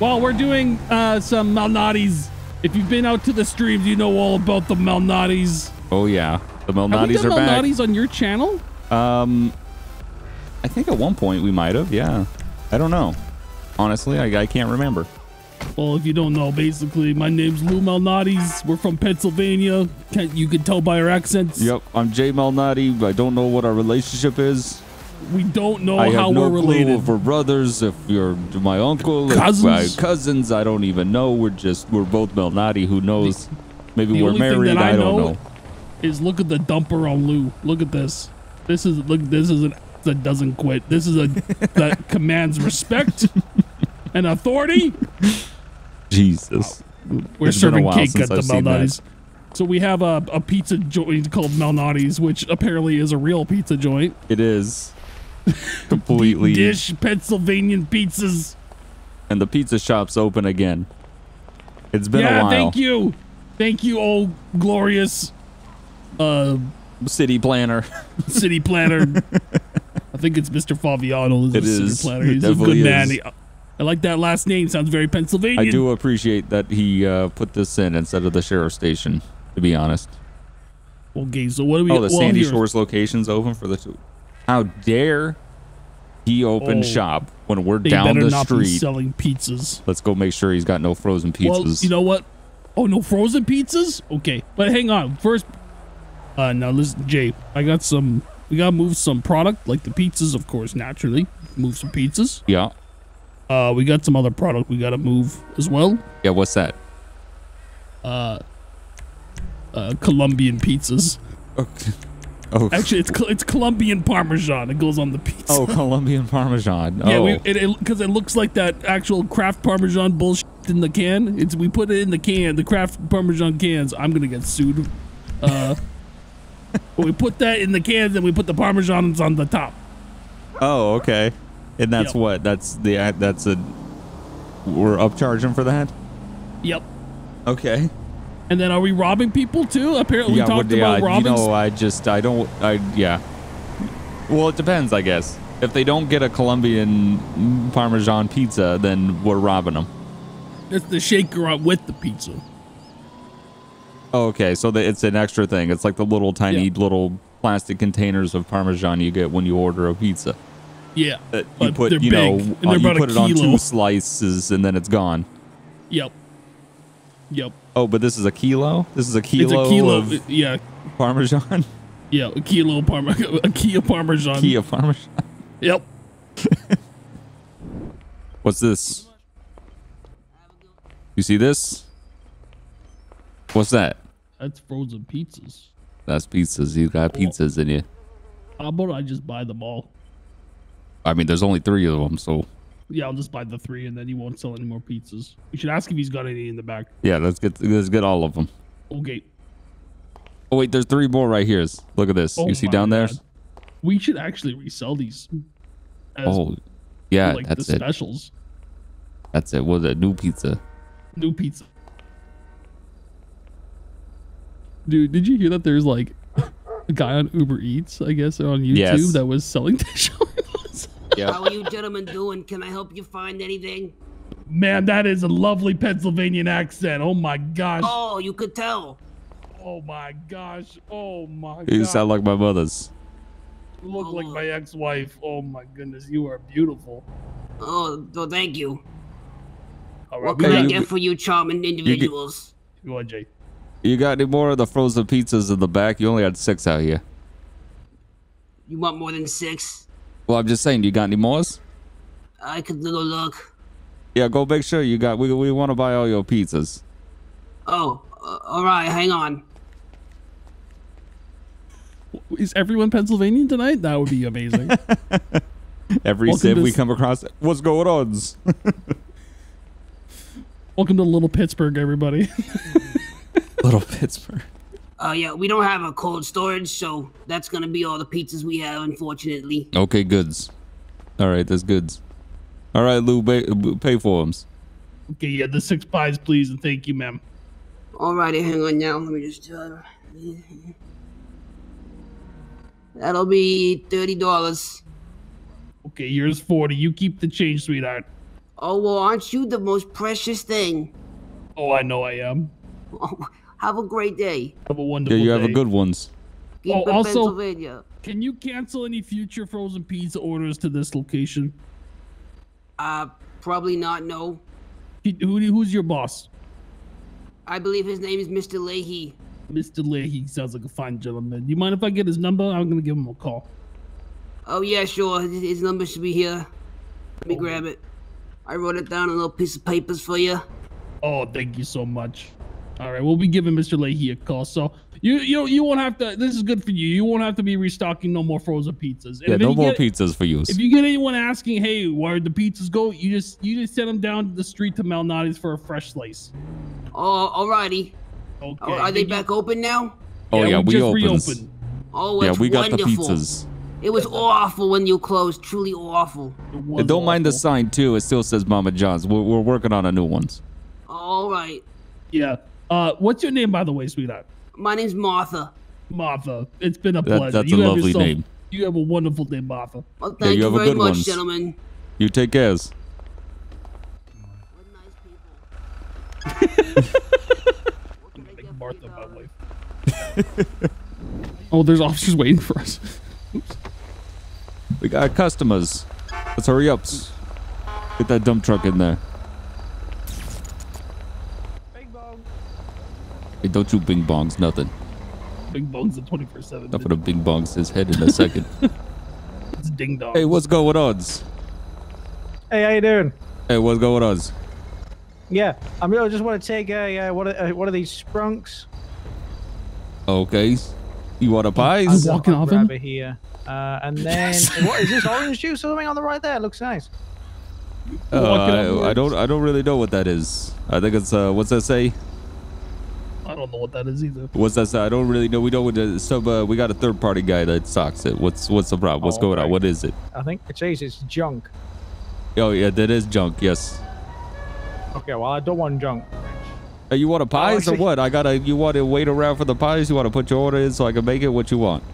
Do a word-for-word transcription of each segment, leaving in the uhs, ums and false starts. Well, we're doing uh, some Malnati's. If you've been out to the streams, you know all about the Malnati's. Oh, yeah. The Malnati's are back. Have we done Malnati's on your channel? Um, I think at one point we might have, yeah. I don't know. Honestly, I, I can't remember. Well, if you don't know, basically, my name's Lou Malnati's. We're from Pennsylvania. Can't, you can tell by our accents. Yep, I'm Jay Malnati. I don't know what our relationship is. We don't know I how no we're related. I have no clue if we're brothers, if you're my uncle, cousins. If my cousins. I don't even know. We're just, we're both Malnati. Who knows? The, Maybe the we're married. I, I don't know, know. Is look at the dumper on Lou. Look at this. This is, look, this is an that doesn't quit. This is a, that commands respect and authority. Jesus. We're it's serving cake at the I've Malnati's. So we have a, a pizza joint called Malnati's, which apparently is a real pizza joint. It is. Completely. Dish Pennsylvanian pizzas. And the pizza shop's open again. It's been yeah, a while. Yeah, thank you. Thank you, old glorious uh, city planner. City planner. I think it's Mister Faviano. It is. City planner. He's a good is. man. He, I like that last name. Sounds very Pennsylvanian. I do appreciate that he uh, put this in instead of the sheriff's station, to be honest. Okay, so what do we? Oh, the well, Sandy here. Shores location's open for the two. How dare he open oh, shop when we're down the not street be selling pizzas? Let's go make sure he's got no frozen pizzas. Well, you know what? Oh, no frozen pizzas? Okay, but hang on. First, uh, now listen, Jay. I got some. We gotta move some product, like the pizzas, of course, naturally. Move some pizzas. Yeah. Uh, we got some other product we gotta move as well. Yeah, what's that? Uh, uh, Colombian pizzas. Okay. Oh, actually, it's it's Colombian Parmesan. It goes on the pizza. Oh, Colombian Parmesan. Oh. Yeah, because it, it, it looks like that actual Kraft Parmesan bullshit in the can. It's we put it in the can, the Kraft Parmesan cans. I'm gonna get sued. Uh, but we put that in the cans and we put the Parmesans on the top. Oh, okay. And that's yep. what that's the that's a we're upcharging for that. Yep. Okay. And then are we robbing people too? Apparently yeah, we talked yeah, about robbing. You know, I just I don't I yeah. Well, it depends, I guess. If they don't get a Colombian Parmesan pizza, then we're robbing them. It's the shaker up with the pizza. Oh, okay, so the, it's an extra thing. It's like the little tiny yeah. little plastic containers of Parmesan you get when you order a pizza. Yeah, that you put you big, know uh, you put it kilo. on two slices and then it's gone. Yep. Yep. Oh, but this is a kilo. This is a kilo. It's a kilo of it, yeah. Parmesan. Yeah, a kilo parmesan. A Kia Parmesan. Kia Parmesan. Yep. What's this? You see this? What's that? That's frozen pizzas. That's pizzas. You got pizzas oh. in you. How about I just buy them all? I mean, there's only three of them, so... Yeah, I'll just buy the three, and then he won't sell any more pizzas. We should ask if he's got any in the back. Yeah, let's get let's get all of them. Okay. Oh, wait, there's three more right here. Look at this. Oh, you see down God. there? We should actually resell these. As, oh, yeah, like, that's the it. specials. That's it. What was it? New pizza. New pizza. Dude, did you hear that there's, like, a guy on Uber Eats, I guess, or on YouTube yes. that was selling the show? Yep. How are you gentlemen doing? Can I help you find anything? Man, that is a lovely Pennsylvanian accent. Oh my gosh. Oh, you could tell. Oh my gosh. Oh my gosh. You sound like my mother's. You look oh. like my ex-wife. Oh my goodness. You are beautiful. Oh, well, thank you. All right, what can I get for you charming individuals? You, get, go on, Jay. You got any more of the frozen pizzas in the back? You only had six out here. You want more than six? Well, I'm just saying, you got any more? I could go look. Yeah, go make sure you got. We we want to buy all your pizzas. Oh, uh, all right. Hang on. Is everyone Pennsylvanian tonight? That would be amazing. Every sip we come across. What's going on? Welcome to Little Pittsburgh, everybody. Little Pittsburgh. Uh, yeah, we don't have a cold storage, so that's going to be all the pizzas we have, unfortunately. Okay, goods. All right, that's goods. All right, Lou, pay for them. Okay, yeah, the six pies, please, and thank you, ma'am. All righty, hang on now. Let me just... Uh, that'll be thirty dollars. Okay, here's forty dollars. You keep the change, sweetheart. Oh, well, aren't you the most precious thing? Oh, I know I am. Oh, have a great day. Have a wonderful day. Yeah, you have day. a good ones. Keep oh, also, Pennsylvania. Can you cancel any future frozen pizza orders to this location? Uh, probably not, no. He, who, who's your boss? I believe his name is Mister Leahy. Mister Leahy sounds like a fine gentleman. Do you mind if I get his number? I'm going to give him a call. Oh, yeah, sure. His, his number should be here. Let me oh. grab it. I wrote it down on a little piece of papers for you. Oh, thank you so much. All right, we'll be giving Mister Leahy a call. So you you you won't have to. This is good for you. You won't have to be restocking no more frozen pizzas. Yeah, no more pizzas for you. If you get anyone asking, hey, where the pizzas go? You just you just send them down the street to Malnati's for a fresh slice. Oh, alrighty. Okay. Are they back open now? Oh yeah, we reopened. Oh, yeah, we got the pizzas. It was awful when you closed. Truly awful. Don't mind the sign too. It still says Mama John's. We're, we're working on a new ones. All right. Yeah. Uh, what's your name, by the way, sweetheart? My name's Martha. Martha. It's been a pleasure. That, that's you a lovely yourself, name. You have a wonderful name, Martha. Well, thank yeah, you, you have very a good much, ones. gentlemen. You take care. What nice people. What make Martha my wife. Oh, there's officers waiting for us. Oops. We got customers. Let's hurry up. Get that dump truck in there. Bing bong. Hey, don't you bing bongs nothing. Bing bongs the twenty-four seven. I'm gonna bing bongs his head in a second. It's ding dong. Hey, what's going on? Hey, how you doing? Hey, what's going on? Yeah, I really just want to take a uh, what are, uh, what are these sprunks? Okay. You want a pie? I'm walking off him. Here. Uh, and then, what is this orange juice or something on the right there? It looks nice. Uh, I, I don't, I don't really know what that is. I think it's uh, what's that say? I don't know what that is either. What's that say? I don't really know. We know what it is. So, uh, we got a third party guy that socks it. What's, what's the problem? What's oh, going right. on? What is it? I think it says it's junk. Oh yeah, that is junk. Yes. Okay, well I don't want junk. You want a pies oh, or what? I gotta. You want to wait around for the pies? You want to put your order in so I can make it what you want?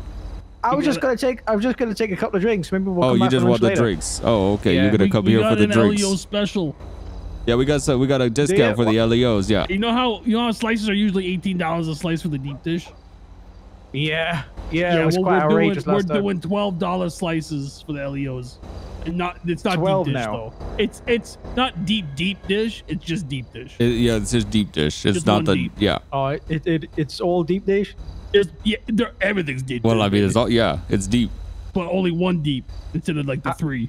I was just gonna take. I was just gonna take a couple of drinks. Maybe we'll. Oh, come you back just want the later. drinks? Oh, okay. Yeah. You're gonna we, come we here for the drinks. L E O special. Yeah, we got so we got a discount yeah, for what? the L E Os. Yeah. You know how you know how slices are usually eighteen dollars a slice for the deep dish. Yeah. Yeah. yeah it was well, quite we're outrageous doing, last we're time. doing twelve dollar slices for the L E Os. Not it's not deep dish now. though. It's it's not deep deep dish. It's just deep dish. It, yeah, it's just deep dish. It's just not the deep. yeah. Oh, it, it it's all deep dish. It's yeah, everything's deep. Well, deep I mean, it's all yeah, it's deep. But only one deep instead of like the uh, three.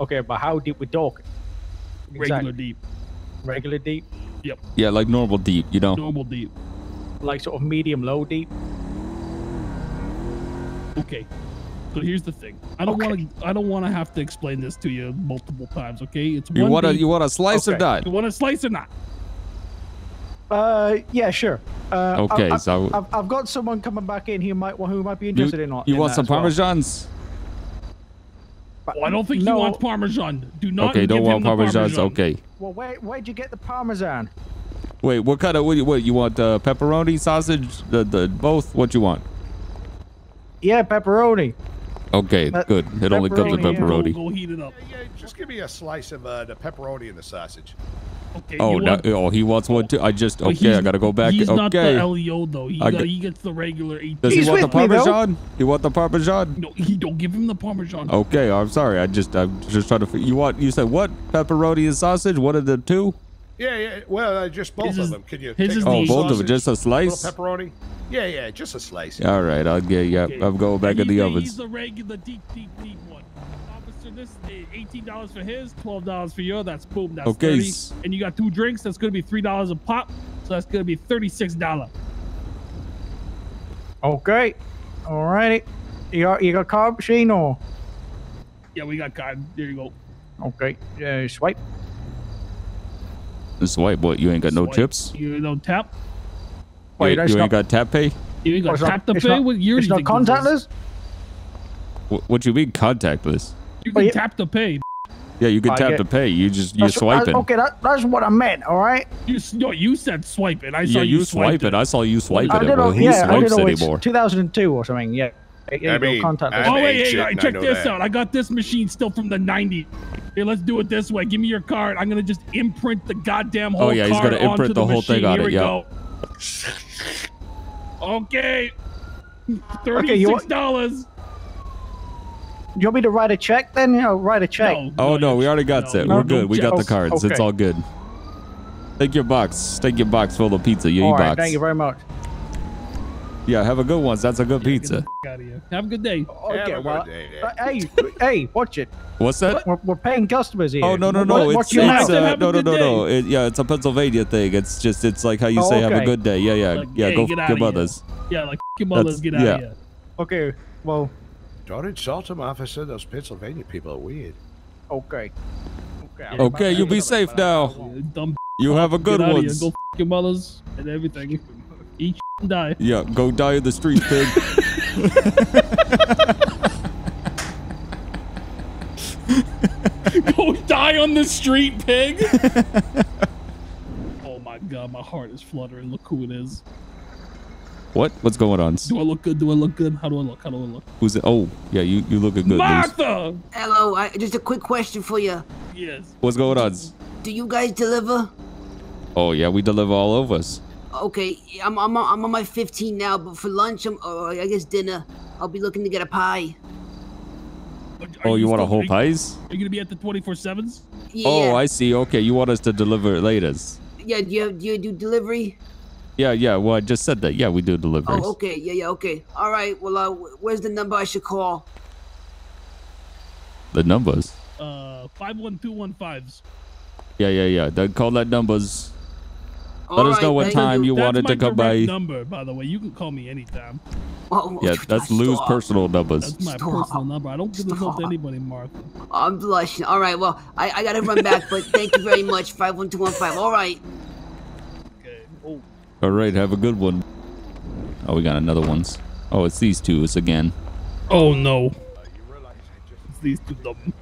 Okay, but how deep we talk? Regular exactly. deep. Regular deep. Yep. Yeah, like normal deep. You know. Normal deep. Like sort of medium low deep. Okay. So here's the thing. I don't okay. want to. I don't want to have to explain this to you multiple times. Okay, it's you want to. You want a slice okay. or not? You want a slice or not? Uh, yeah, sure. Uh, okay, I've, so I've, I've, I've got someone coming back in who might who might be interested you, in not. You in want some parmesans? Well. Well, I don't think no. he wants parmesan. Do not. Okay, give don't want parmesans. Parmesan. Okay. Well, where where'd you get the parmesan? Wait, what kind of what? You, what you want? Uh, pepperoni, sausage, the the both. What you want? Yeah, pepperoni. Okay, uh, good. It only comes with pepperoni. Yeah. Go, go heat it up. Yeah, yeah, just give me a slice of uh, the pepperoni and the sausage. Okay. Oh, no, want, oh, he wants one too. I just okay. I gotta go back. He's okay. not the L E O though. He, got, he gets the regular eighteen. Does he want the parmesan? He want the parmesan? No, he don't give him the parmesan. Okay, I'm sorry. I just I'm just trying to. You want? You said what? Pepperoni and sausage. What are the two? Yeah, yeah. Well, uh, just both his of is, them. Can you? His is oh, both of them. Just a slice. A pepperoni. Yeah, yeah. Just a slice. All right. I'll get. Yeah, okay. I'm going back yeah, in the ovens. He's the regular deep, deep, deep one. Officer, this is eighteen dollars for his, twelve dollars for your. That's boom. That's okay. thirty. And you got two drinks. That's gonna be three dollars a pop. So that's gonna be thirty-six dollars. Okay. All right. You got you got card machine or? Yeah, we got card. There you go. Okay. Yeah, swipe. Swipe what? You ain't got no chips? You don't tap? Wait, you, you ain't got tap pay? You ain't got oh, tap not, to pay? Not, with your it's not contactless? What, what you mean contactless? You can oh, yeah. tap to pay. Yeah, you can I tap get... to pay. You just, you're that's, swiping. That's, okay, that, that's what I meant, all right? You, no, you said swipe it. I saw yeah, you, you swipe it. it. I saw you swipe I it. Know, well, who yeah, swipes I know, anymore? two thousand two or something, yeah. I mean, oh, wait, hey, check this out. I got this machine still from the nineties. Here, let's do it this way. Give me your card. I'm gonna just imprint the goddamn whole. Oh yeah, he's gonna imprint the, the whole thing on it. Yeah. Okay. Thirty-six dollars. Okay, you, you want me to write a check then? Yeah, write a check. No, oh no, no we already got no, it. No, We're good. We got the cards. Okay. It's all good. Take your box. Take your box full of pizza. You all eat right, box. Thank you very much. Yeah, have a good one. That's a good pizza. Out of here. Have a good day. Okay, well, good day, uh, hey, hey, watch it. What's that? We're, we're paying customers here. Oh no no no! What, it's, it's uh, no no no no. It, yeah, it's a Pennsylvania thing. It's just it's like how you oh, say okay. have a good day. Yeah yeah like, yeah. Hey, go f your mothers. Yeah, like f your mothers. Get out yeah. of here. Okay, well, don't insult them, officer. Those Pennsylvania people are weird. Okay. Okay. Yeah, okay, you be safe now. Dumb. You have a good one. Go f your mothers and everything. Eat and die. Yeah, go die in the street, pig. Go die on the street, pig. Oh my god, my heart is fluttering. Look who it is. What? What's going on? Do I look good? Do I look good? How do I look? How do I look? Who's it? Oh, yeah, you, you look good. Martha! Hello, I, just a quick question for you. Yes. What's going on? Do you guys deliver? Oh yeah, we deliver all of us. Okay, I'm, I'm, I'm on my fifteen now, but for lunch, I'm, or I guess dinner, I'll be looking to get a pie. Are oh, you, you want a whole pies? Are you going to be at the twenty-four sevens? Yeah. Oh, I see. Okay, you want us to deliver later. Yeah, do you, do you do delivery? Yeah, yeah, well, I just said that. Yeah, we do deliveries. Oh, okay, yeah, yeah, okay. All right, well, uh, where's the number I should call? The numbers? Uh, five one two one fives. Yeah, yeah, yeah. Then call that numbers. Let all us know right, what time you, you wanted to come by. That's my number, by the way. You can call me anytime. Oh, yeah, that's Lou's personal numbers. That's my Stop. personal number. I don't give this up to anybody, Martha. I'm blushing. All right, well, I, I got to run back, but thank you very much. five one two one five. All right. Okay. Oh. All right, have a good one. Oh, we got another ones. Oh, it's these two. It's again. Oh, no. It's these two. Dumb.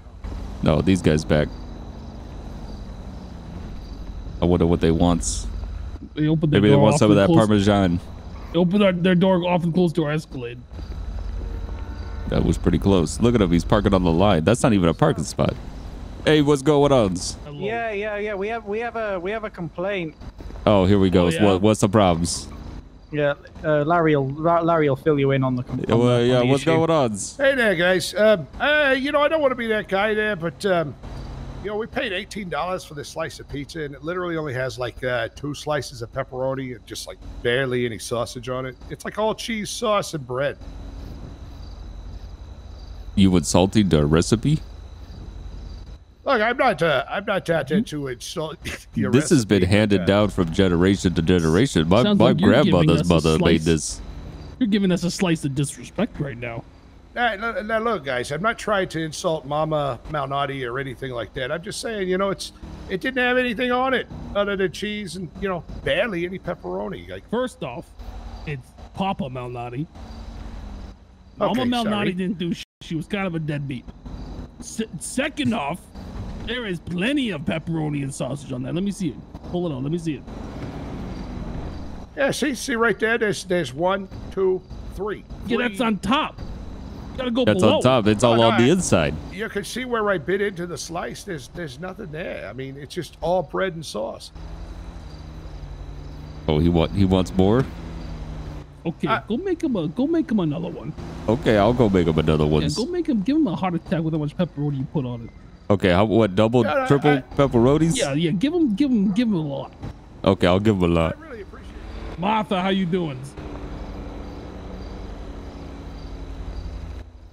No, these guys back. I wonder what they want. They open their Maybe door they want some of that Parmesan. They open their, their door off and close to our Escalade. That was pretty close. Look at him. He's parking on the line. That's not even a parking spot. Hey, what's going on? Yeah, yeah, yeah. We have we have a we have a complaint. Oh, here we go. Oh, yeah. What, what's the problems? Yeah, uh, Larry will Larry will fill you in on the complaint. Well, uh, yeah, what's issue. going on? Hey there, guys. Um, uh, you know, I don't want to be that guy there, but. Um, You know, we paid eighteen dollars for this slice of pizza, and it literally only has like uh, two slices of pepperoni and just like barely any sausage on it. It's like all cheese, sauce, and bread. You insulted the recipe? Look, I'm not. Uh, I'm not that into insult. Your this recipe, has been handed uh, down from generation to generation. My my like grandmother's mother made this. You're giving us a slice of disrespect right now. Now, now, look, guys, I'm not trying to insult Mama Malnati or anything like that. I'm just saying, you know, it's it didn't have anything on it other than cheese and, you know, barely any pepperoni. Like, first off, it's Papa Malnati. Mama okay, Malnati sorry. didn't do shit. She was kind of a deadbeat. S second off, there is plenty of pepperoni and sausage on that. Let me see it. Pull it on. Let me see it. Yeah, see, see right there. There's there's one, two, three. Yeah, three. That's on top. Gotta go That's below. on top. It's all oh, no, on the I, inside. You can see where I bit into the slice. There's there's nothing there. I mean, it's just all bread and sauce. Oh, he want he wants more. Okay, I, go make him a go make him another one. Okay, I'll go make him another one. Yeah, go make him give him a heart attack with how much pepperoni you put on it. Okay, how what double no, no, triple I, pepperonis? Yeah, yeah. Give him give him give him a lot. Okay, I'll give him a lot. I really appreciate it. Martha, how you doing?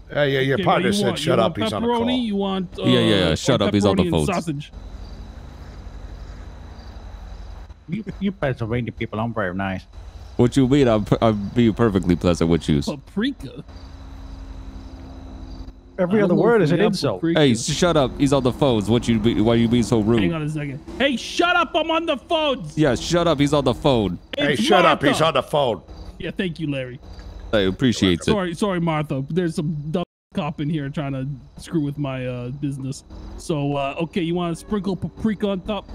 Uh, yeah, your okay, partner you said want, shut up, he's on a call. You want, uh, yeah, yeah, yeah, shut up, he's on the phone. Sausage. You, you Pennsylvania people, I'm very nice. What you mean, I'm, I'm being perfectly pleasant with you. Paprika? Every other word is an insult. Paprika. Hey, shut up, he's on the phones. What you be, why you being so rude? Hang on a second. Hey, shut up, I'm on the phones! Yeah, shut up, he's on the phone. Hey, it's shut Martha. up, he's on the phone. Yeah, thank you, Larry. I appreciate sorry, it. Sorry, sorry, Martha. There's some dumb cop in here trying to screw with my uh, business. So, uh, okay, you want to sprinkle paprika on top?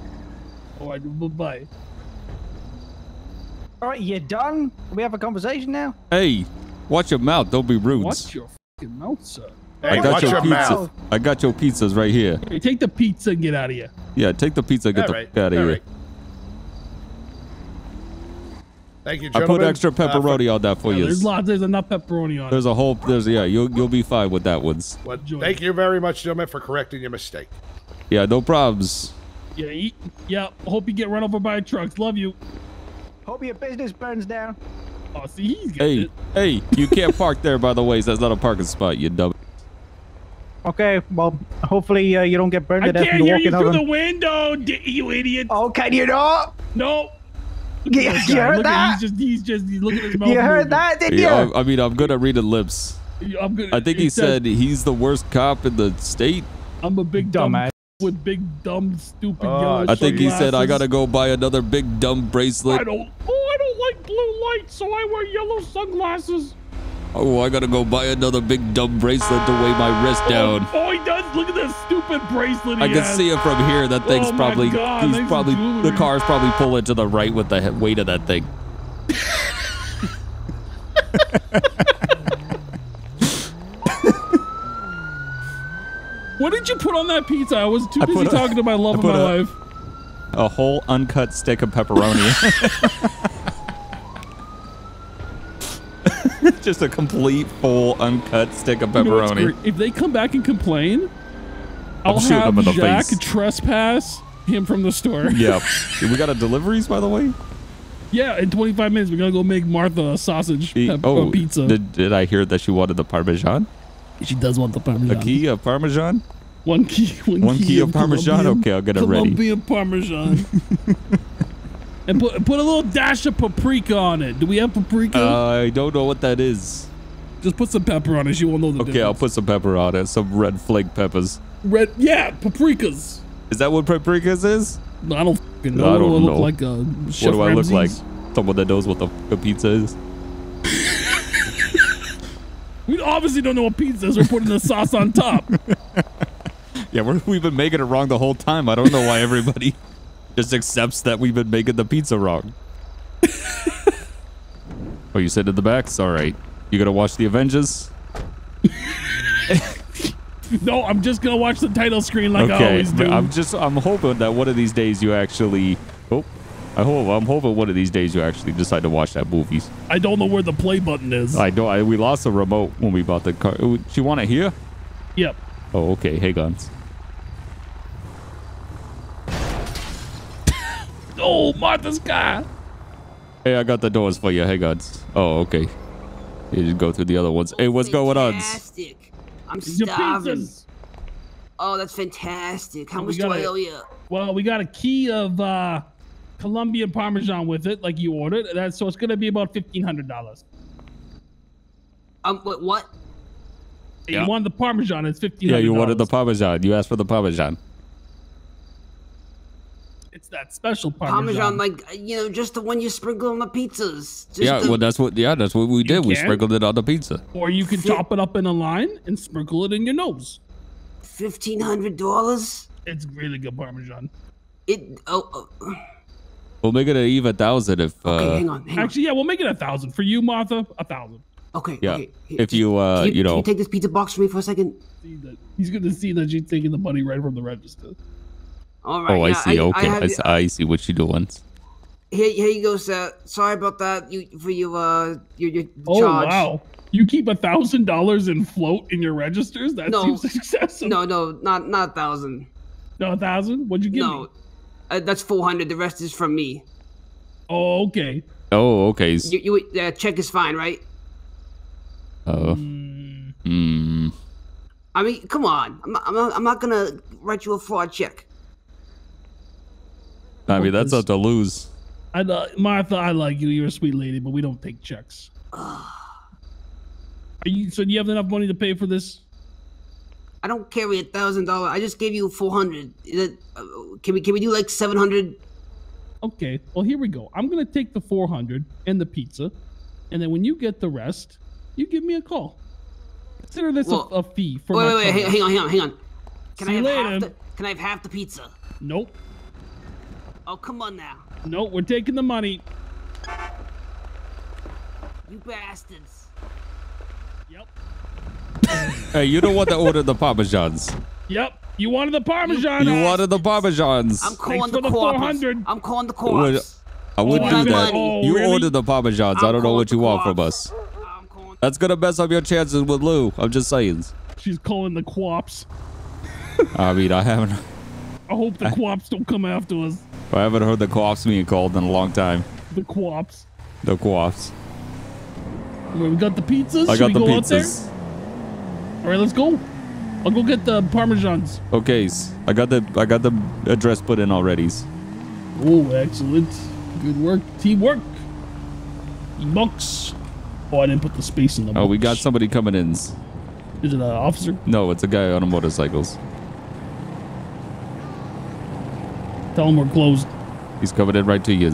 All right, bye-bye. All right, you done? Can we have a conversation now? Hey, watch your mouth. Don't be rude. Watch your fucking mouth, sir. Hey, I got watch your, your pizza. Mouth. I got your pizzas right here. Hey, take the pizza and get out of here. Yeah, take the pizza and get all the right, fuck out of here. Right. Thank you, gentlemen. I put extra pepperoni uh, on that for yeah, you. There's lots. There's enough pepperoni on. There's it. a whole. There's yeah. You'll you'll be fine with that one. Well, thank you very much, gentlemen, for correcting your mistake. Yeah, no problems. Yeah, eat. Yeah. Hope you get run over by trucks. Love you. Hope your business burns down. Oh, see, he's got hey, it. Hey, you can't park there, by the way. So that's not a parking spot, you dumb. Okay, well, hopefully uh, you don't get burned to death. I can't hear you through the window, you idiot. Oh, can you not? No. You heard that? He's just, he's just, he's looking at his mouth. You heard that, didn't you? Yeah, I, I mean, I'm good at reading lips. I'm good. I think he said he's the worst cop in the state. I'm a big dumbass. With big dumb stupid uh, I think he said I gotta go buy another big dumb bracelet. I don't oh I don't like blue lights, so I wear yellow sunglasses. Oh, I gotta go buy another big dumb bracelet to weigh my wrist down. Oh, oh he does. Look at this stupid bracelet he I can has. see it from here. That thing's oh probably God, he's probably the car's probably pulling to the right with the weight of that thing. What did you put on that pizza? I was too I busy a, talking to my love of my a, life. A whole uncut stick of pepperoni. Just a complete, full, uncut stick of pepperoni. You know if they come back and complain, I'll have Jack trespass him from the store. Yeah. We got a deliveries, by the way? Yeah, in twenty-five minutes, we're going to go make Martha a sausage e oh, pizza. Did, did I hear that she wanted the Parmesan? She does want the Parmesan. A key of Parmesan? One key. One, one key, key of Parmesan? Colombian, okay, I'll get it Colombian ready. Colombian Parmesan. And put, put a little dash of paprika on it. Do we have paprika? Uh, I don't know what that is. Just put some pepper on it. She won't know the okay, difference. Okay, I'll put some pepper on it. Some red flake peppers. Red, yeah, paprikas. Is that what paprikas is? I don't fucking know. I don't what do know. I look like a Chef What do I Ramsay's? Look like? Someone that knows what the, the pizza is? We obviously don't know what pizza is. We're putting the sauce on top. Yeah, we're, we've been making it wrong the whole time. I don't know why everybody just accepts that we've been making the pizza wrong. Oh, you said in the back? It's all right. You going to watch The Avengers? No, I'm just going to watch the title screen like okay, I always do. I'm just, I'm hoping that one of these days you actually... Oh, I hope, I'm hoping one of these days you actually decide to watch that movie. I don't know where the play button is. I don't. I, we lost the remote when we bought the car. Do you want it here? Yep. Oh, okay. Hey, guns. Oh, Martha's car. Hey, I got the doors for you. Hey, guns. Oh, okay. You just go through the other ones. Hey, what's going on? Fantastic. I'm starving. Oh, that's fantastic. How much do I owe you? Well, we got a key of... uh Colombian Parmesan with it, like you ordered. That's, so it's going to be about fifteen hundred dollars. Um, what? what? You yeah. wanted the Parmesan. It's fifteen hundred dollars. Yeah, you wanted the Parmesan. You asked for the Parmesan. It's that special Parmesan. Parmesan, like, you know, just the one you sprinkle on the pizzas. Just yeah, the... well, that's what Yeah, that's what we did. You we can. sprinkled it on the pizza. Or you can F chop it up in a line and sprinkle it in your nose. fifteen hundred dollars? It's really good Parmesan. It... oh. oh. We'll make it an even thousand if. Uh, okay, hang on, hang actually, on. yeah, we'll make it a thousand for you, Martha. A thousand. Okay. Yeah. Okay. Here, if you, uh, you, you know, can you take this pizza box for me for a second? He's gonna see that she's taking the money right from the register. All right. Oh, yeah, I see. I, okay, I, I, the, I see what you do once. Here, here you go, sir. Sorry about that. You for you, uh, your your oh, charge. Oh wow! You keep a thousand dollars in float in your registers? That no, seems excessive. No, no, not not a thousand. No, a thousand? What'd you give no. me? Uh, that's four hundred. The rest is from me. Oh, okay. Oh, okay. You, you, uh, check is fine, right? Oh. Mm. Mm. I mean, come on. I'm not, I'm not, I'm not gonna write you a fraud check. I mean, that's up to lose. I, uh, Martha, I like you. You're a sweet lady, but we don't take checks. Are you? So do you have enough money to pay for this? I don't carry a thousand dollars. I just gave you four hundred. Uh, can we can we do like seven hundred? Okay. Well, here we go. I'm gonna take the four hundred and the pizza, and then when you get the rest, you give me a call. Consider this well, a, a fee for wait, my. Wait, wait, hang on, hang on, hang on. Can See I have later. half the? Can I have half the pizza? Nope. Oh come on now. Nope, we're taking the money. You bastards. Yep. Hey, you don't want to order the Parmesans. Yep. You wanted the Parmesan. You wanted the Parmesans. I'm calling the, the four hundred. I'm calling the corpse. I wouldn't oh, do that. Oh, you really? ordered the Parmesans. I'm I don't know what you want from us. That's going to mess up your chances with Lou. I'm just saying. She's calling the co-ops. I mean, I haven't... I hope the co-ops don't come after us. I haven't heard the co-ops being called in a long time. The co-ops. The co-ops. We got the pizzas. I got Should we the go pizzas. All right, let's go. I'll go get the Parmesans. Okay, I got the I got the address put in already. Oh, excellent. Good work. Teamwork. Monks. Oh, I didn't put the space in the box. Oh, we got somebody coming in. Is it an officer? No, it's a guy on a motorcycles. Tell him we're closed. He's coming in right to you.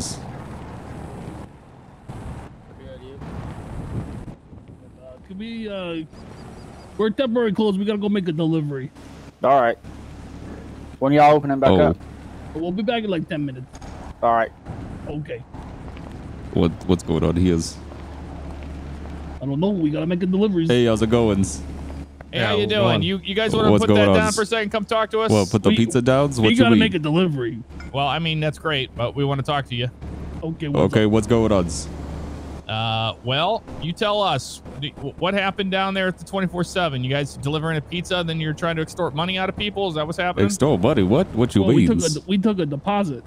Uh, could we, uh, we're temporarily closed. We gotta go make a delivery. All right. When y'all opening back oh. up? We'll be back in like ten minutes. All right. Okay. What What's going on here? I don't know. We gotta make a delivery. Hey, how's it going? Hey, how you doing? You you guys want to put that down for a second? Come talk to us. Well, put the pizza down. What you gotta make a delivery. Well, I mean that's great, but we want to talk to you. Okay. Okay. What's going on? Uh, well, you tell us what happened down there at the twenty-four seven. You guys delivering a pizza, then you're trying to extort money out of people. Is that what's happening? Extort money? What? What you mean? We took a, we took a deposit.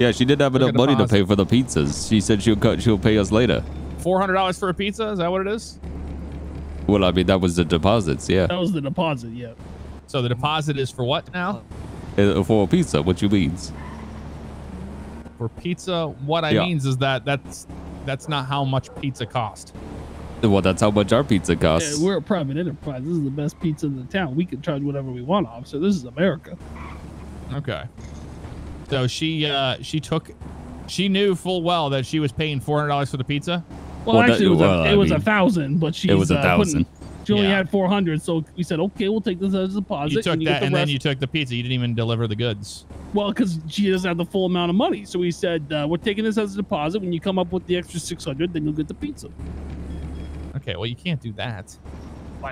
Yeah, she didn't have enough money to pay for the pizzas. She said she'll cut. She'll pay us later. four hundred dollars for a pizza? Is that what it is? Well, I mean, that was the deposits, yeah. That was the deposit, yeah. So the deposit is for what now? Uh, for a pizza, what you means. For pizza, what I yeah. means is that that's that's not how much pizza cost. Well, that's how much our pizza costs. Yeah, we're a private enterprise. This is the best pizza in the town. We can charge whatever we want, officer. This is America. Okay. So she uh, she took... She knew full well that she was paying four hundred dollars for the pizza? Well, well actually, that, it was, well, a, it was mean, a thousand, but she's, it was a thousand. Uh, she only yeah. had four hundred, so we said, okay, we'll take this as a deposit. You took and that, the and rest. Then you took the pizza. You didn't even deliver the goods. Well, because she doesn't have the full amount of money, so we said, uh, we're taking this as a deposit. When you come up with the extra six hundred, then you'll get the pizza. Okay, well, you can't do that.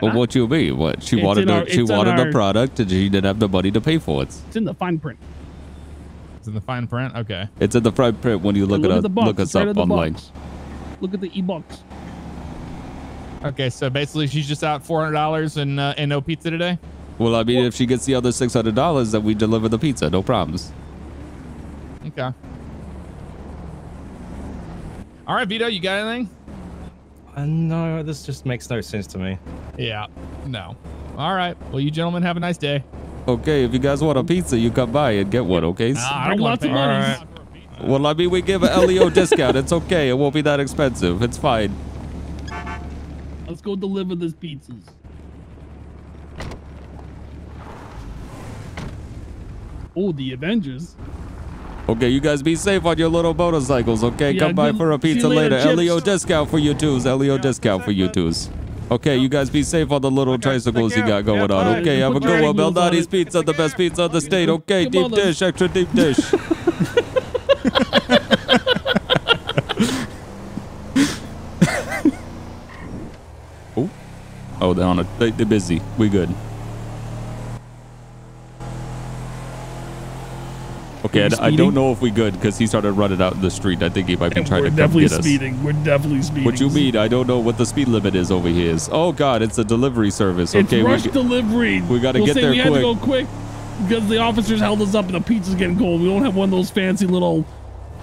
Well, what you mean? What she it's wanted? The, our, she wanted our, the product, and she didn't have the money to pay for it. It's in the fine print. It's in the fine print? Okay. It's in the fine print when you look, yeah, look, at, at, look us right up online. Box. Look at the e-box. Okay, so basically she's just out four hundred dollars and, uh, and no pizza today? Well, I mean, well, if she gets the other six hundred dollars, then we deliver the pizza. No problems. Okay. All right, Vito, you got anything? Uh, no, this just makes no sense to me. Yeah, no. All right. Well, you gentlemen have a nice day. Okay, if you guys want a pizza, you come by and get one, okay? Uh, I don't want lots of money. Right. Well, I mean, we give an L E O discount. It's okay. It won't be that expensive. It's fine. Let's go deliver this pizzas. Oh, the Avengers. Okay, you guys be safe on your little motorcycles, okay? Yeah, come by for a pizza later. later. L E O discount for you twos. L E O yeah, discount for you twos. Okay, you guys be safe on the little tricycles you got going on. Okay, have a good one. Malnati's pizza, the best pizza in the state. Okay, deep dish, extra deep dish. oh, oh, they're on it. They, they're busy. We good. Okay, I, I don't know if we good because he started running out in the street. I think he might be and trying to come get us. We're definitely speeding. We're definitely speeding. What you mean? I don't know what the speed limit is over here. Oh God, it's a delivery service. It's okay, rush we, delivery. We got we'll to get there we quick. We had to go quick because the officers held us up and the pizza's getting cold. We don't have one of those fancy little,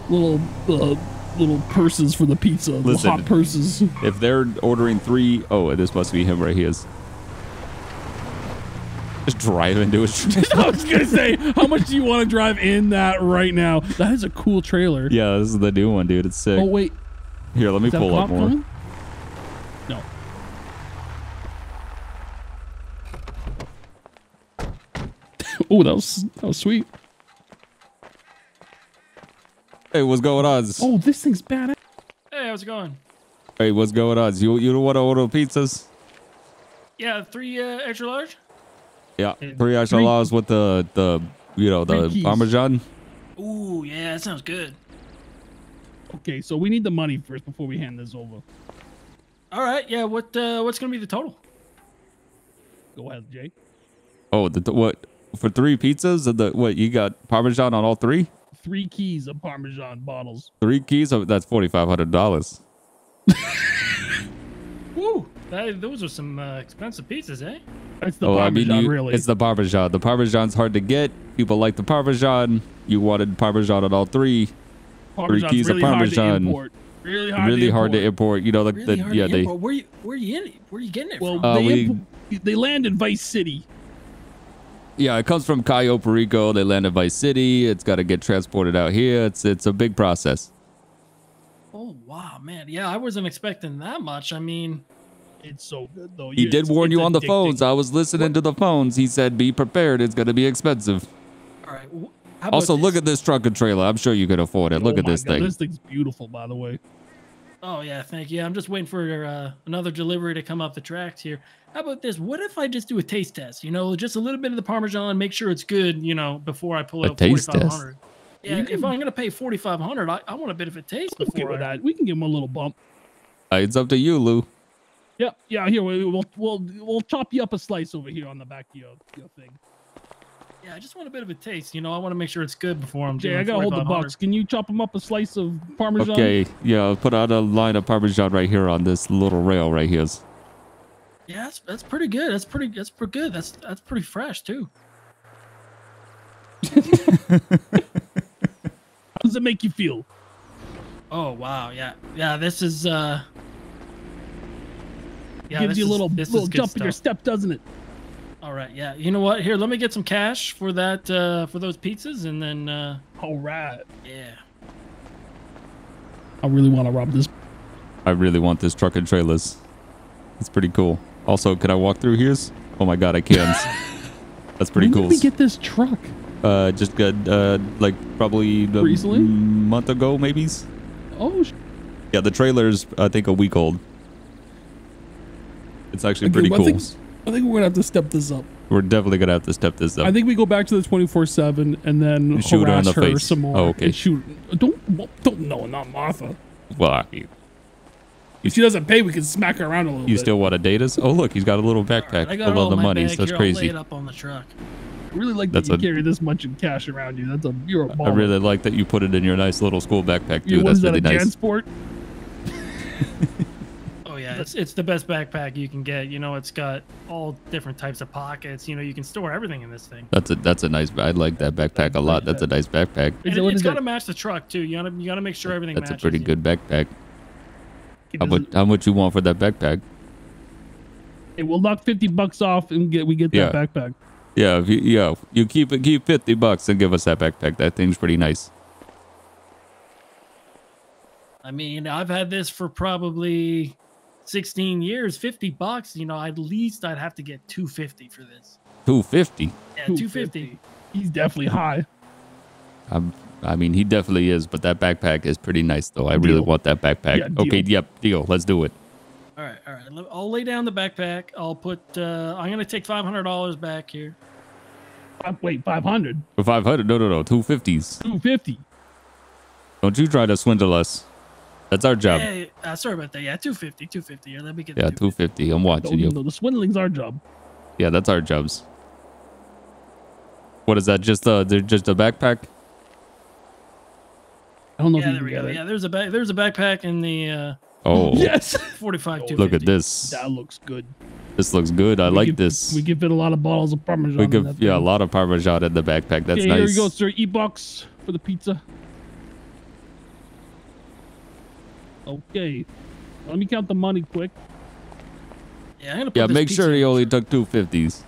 little, uh, little purses for the pizza. Listen, hot purses. If they're ordering three, oh, this must be him right here. Just drive into it. I was gonna say, how much do you want to drive in that right now? That is a cool trailer. Yeah, this is the new one, dude. It's sick. Oh wait, here, let me pull up more. Coming? No. Oh, that was that was sweet. Hey, what's going on? Oh, this thing's badass. Hey, how's it going? Hey, what's going on? You you don't want to order pizzas? Yeah, three uh, extra large. Yeah, three extra large with the, the you know, the Parmesan. Ooh, yeah, that sounds good. Okay, so we need the money first before we hand this over. All right, yeah, what uh, what's going to be the total? a while, Jay. Oh, the, the what? For three pizzas? The what? You got Parmesan on all three? Three keys of Parmesan bottles. Three keys? Of, that's forty-five hundred dollars. Woo! That, those are some uh, expensive pizzas, eh? It's the oh, Parmesan, I mean, you, really. It's the Parmesan. The Parmesan's hard to get. People like the Parmesan. You wanted Parmesan on all three. Parmesan's three keys really of Parmesan. Hard really hard, really to, hard import. to import. You know, the, really the, hard yeah, to they. Import. Where, you, where you in it? Where you getting it? Well, from? Uh, they, we, they land in Vice City. Yeah, it comes from Cayo Perico. They land in Vice City. It's got to get transported out here. It's it's a big process. Oh wow, man! Yeah, I wasn't expecting that much. I mean, it's so good though. He did warn you on the phones. I was listening to the phones. He said, "Be prepared. It's going to be expensive." All right. Also, look at this truck and trailer. I'm sure you can afford it. Look at this thing. This thing's beautiful, by the way. Oh yeah, thank you. I'm just waiting for uh, another delivery to come up the tracks here. How about this? What if I just do a taste test? You know, just a little bit of the Parmesan, make sure it's good. You know, before I pull out forty-five hundred. Yeah, if I'm gonna pay forty-five hundred, I, I want a bit of a taste before that. We can give him a little bump. Uh, it's up to you, Lou. Yeah, yeah. Here we'll we'll we'll chop you up a slice over here on the back of your, your thing. Yeah, I just want a bit of a taste. You know, I want to make sure it's good before I'm doing. Jay, I gotta hold the box. Can you chop them up a slice of Parmesan? Okay, yeah, I'll put out a line of Parmesan right here on this little rail right here. Yeah, that's, that's pretty good. That's pretty. That's pretty good. That's that's pretty fresh too. How does it make you feel? Oh wow, yeah, yeah. This is uh, yeah, gives you a little is, little jump in your step, doesn't it? All right, yeah. You know what? Here, let me get some cash for that, uh, for those pizzas, and then. Uh, All right. Yeah. I really want to rob this. I really want this truck and trailers. It's pretty cool. Also, can I walk through here? Oh my God, I can. That's pretty when cool. When did we get this truck? Uh, just got uh, like probably a recently? month ago, maybe. Oh. Yeah, the trailer's I think a week old. It's actually okay, pretty cool. I think we're gonna have to step this up. We're definitely gonna have to step this up. I think we go back to the twenty-four seven and then and shoot harass her, the her face. some more. Oh, okay. And shoot. Don't don't no, not Martha. Well, I mean, if she doesn't pay, we can smack her around a little. You bit. still want to date us? Oh, look, he's got a little backpack right, full of the monies. That's Here, crazy. I'll lay it up on the truck. I really like that that's you a, carry this much in cash around you. That's a you're a baller. I really like that you put it in your nice little school backpack too. Yeah, that's really that, a nice. Jansport? Yeah, it's, it's the best backpack you can get. You know, it's got all different types of pockets. You know, you can store everything in this thing. That's a that's a nice. I like that backpack a lot. That's a nice backpack. And it, it's got to match the truck too. You gotta you gotta make sure everything. That's matches. a pretty good backpack. How much how much you want for that backpack? It will knock fifty bucks off and get we get yeah. that backpack. Yeah, if you, yeah. You keep it keep fifty bucks and give us that backpack. That thing's pretty nice. I mean, I've had this for probably sixteen years, fifty bucks, you know, at least I'd have to get two fifty for this. two fifty? Yeah, two fifty. He's definitely high. I'm, I mean, he definitely is, but that backpack is pretty nice, though. I deal. really want that backpack. Yeah, okay, yep, deal. Let's do it. All right, all right. I'll lay down the backpack. I'll put, uh, I'm going to take five hundred dollars back here. Wait, five hundred? For five hundred? No, no, no, two fifties. two fifty. Don't you try to swindle us. That's our job. Yeah, yeah, yeah. Uh, sorry about that. Yeah, two fifty, two fifty. Yeah, let me get yeah, two fifty. I'm watching no, you. No, the swindling's our job. Yeah, that's our jobs. What is that? Just uh, they're just a backpack. I don't know. Yeah, if you there we go. It. Yeah, there's a back. There's a backpack in the. Uh, oh. Yes. forty-five. Oh, look at this. That looks good. This looks good. I we like give, this. We give it a lot of bottles of Parmesan. We give, yeah, thing. a lot of Parmesan in the backpack. That's okay, nice. Here you go, sir. E-box for the pizza. Okay, let me count the money quick. Yeah, I'm gonna put yeah. This make sure he only took two fifties.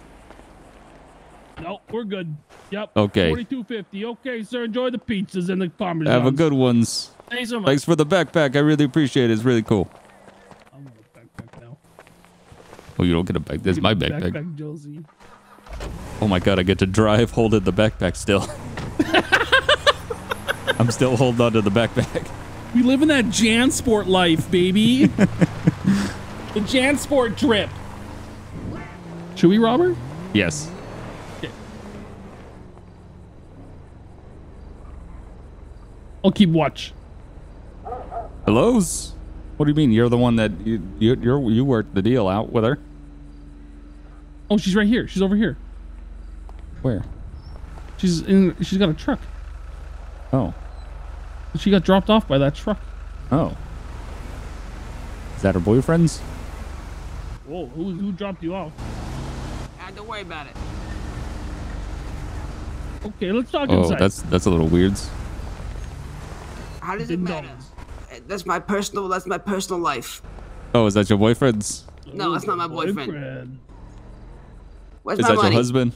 No, we're good. Yep. Okay. Forty-two fifty. Okay, sir. Enjoy the pizzas and the Parmesan. Have a good ones. Thanks so much. Thanks for the backpack. I really appreciate it. It's really cool. I'm gonna backpack now. Oh, you don't get a backpack. This is my backpack. Backpack Josie. Oh my God! I get to drive, holding the backpack still. I'm still holding on to the backpack. We live in that Jansport life, baby. The Jansport drip. Should we rob her? Yes. Okay. I'll keep watch. Hellos? What do you mean? You're the one that you you you're, you worked the deal out with her. Oh, she's right here. She's over here. Where? She's in. She's got a truck. Oh. She got dropped off by that truck. Oh. Is that her boyfriend's? Whoa, who, who dropped you off? I don't worry about it. Okay, let's talk oh, inside. Oh, that's, that's a little weird. How does it matter? That's my personal, that's my personal life. Oh, is that your boyfriend's? No, that's not my boyfriend. boyfriend. Where's is my that money? Your husband?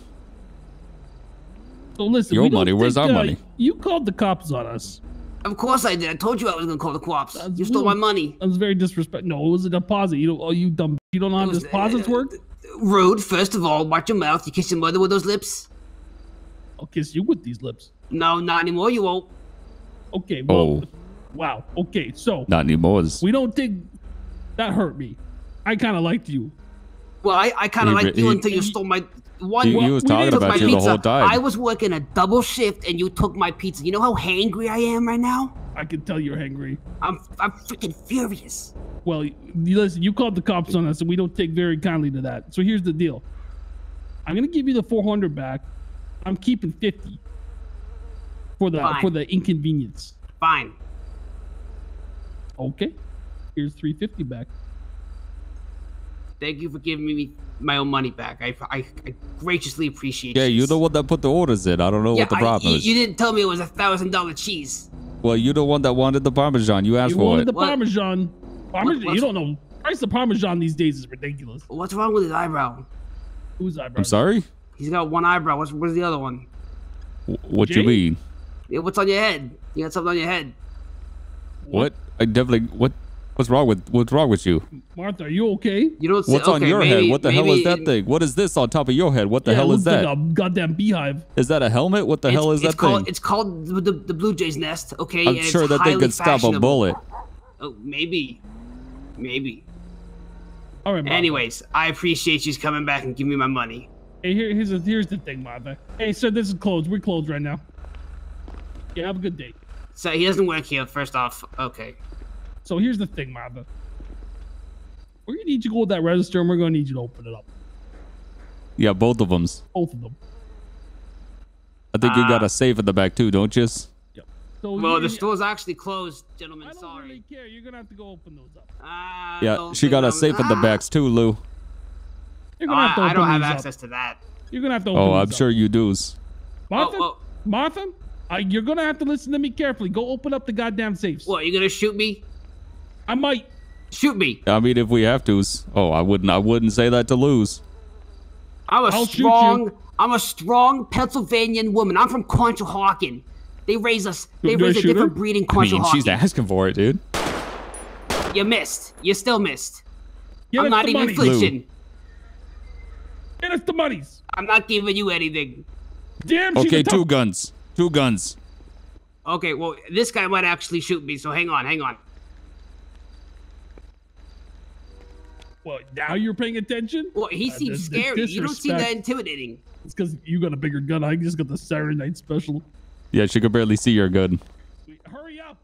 So listen, your money, where's our uh, money? You called the cops on us. Of course I did. I told you I was gonna call the cops. That's you stole rude. my money. That was very disrespectful. No, it was a deposit. You don't, oh, you dumb. You don't know how was, deposits uh, work. Rude. First of all, watch your mouth. You kiss your mother with those lips. I'll kiss you with these lips. No, not anymore. You won't. Okay. Well, oh. Wow. Okay. So. Not anymore. We don't think that hurt me. I kind of liked you. Well, I, I kind of liked you he, until you he, stole my. One, he, he was talking about you pizza. the whole time. I was working a double shift and you took my pizza. You know how hangry I am right now? I can tell you're hangry. I'm I'm freaking furious. Well, you, listen, you called the cops on us and we don't take very kindly to that. So here's the deal. I'm going to give you the four hundred back. I'm keeping fifty for the Fine. for the inconvenience. Fine. Okay. Here's three fifty back. Thank you for giving me my own money back. I, I, I graciously appreciate it. Yeah, you're the one that put the orders in. I don't know yeah, what the problem I, you, is. You didn't tell me it was a thousand dollar cheese. Well, you're the one that wanted the Parmesan. You asked you for it. The Parmesan. Parmesan. What, you don't know. Price of Parmesan these days is ridiculous. What's wrong with his eyebrow? Whose eyebrow? I'm sorry? He's got one eyebrow. What's, what's the other one? What do you mean? Yeah, what's on your head? You got something on your head. What? I definitely... What? What's wrong with what's wrong with you? Martha, are you okay? You don't say, what's okay, on your maybe, head? What the hell is that it, thing? What is this on top of your head? What the yeah, hell is that? Like a goddamn beehive. Is that a helmet? What the it's, hell is that called, thing? It's called the, the, the Blue Jay's nest, okay? I'm and sure that thing could stop a bullet. Oh, maybe. Maybe. All right, Martha. Anyways, I appreciate you coming back and giving me my money. Hey, here, here's, a, here's the thing, Martha. Hey, sir, this is closed. We're closed right now. Yeah, have a good day. So he doesn't work here, first off. Okay. So here's the thing, Martha. We're gonna need you to go with that register, and we're gonna need you to open it up. Yeah, both of them. Both of them. I think uh, you got a safe in the back too, don't you? Yep. So well, the store's actually closed, gentlemen. I don't sorry. Really care. You're gonna have to go open those up. Uh, yeah, she got a safe in the backs too, Lou. You're gonna uh, have to open I don't have access up. to that. You're gonna have to. Open oh, I'm sure up. you do. Martha, oh, oh. Martha, uh, you're gonna have to listen to me carefully. Go open up the goddamn safes. What? You gonna shoot me? I might shoot me. I mean, if we have to. Oh, I wouldn't. I wouldn't say that to lose. I'm a I'll strong. I'm a strong Pennsylvanian woman. I'm from Quinterhawken. They raise us. They Do raise a different her? breed in Quinterhawken. I mean, she's asking for it, dude. You missed. You still missed. Get I'm not even flinching. Get us the monies. I'm not giving you anything. Damn. Okay, two guns. Two guns. Okay. Well, this guy might actually shoot me. So hang on. Hang on. Well, now you're paying attention? Well, he uh, seems the, scary. The you don't seem that intimidating. It's because you got a bigger gun. I just got the Saturday night special. Yeah, she could barely see your gun. Wait, hurry up.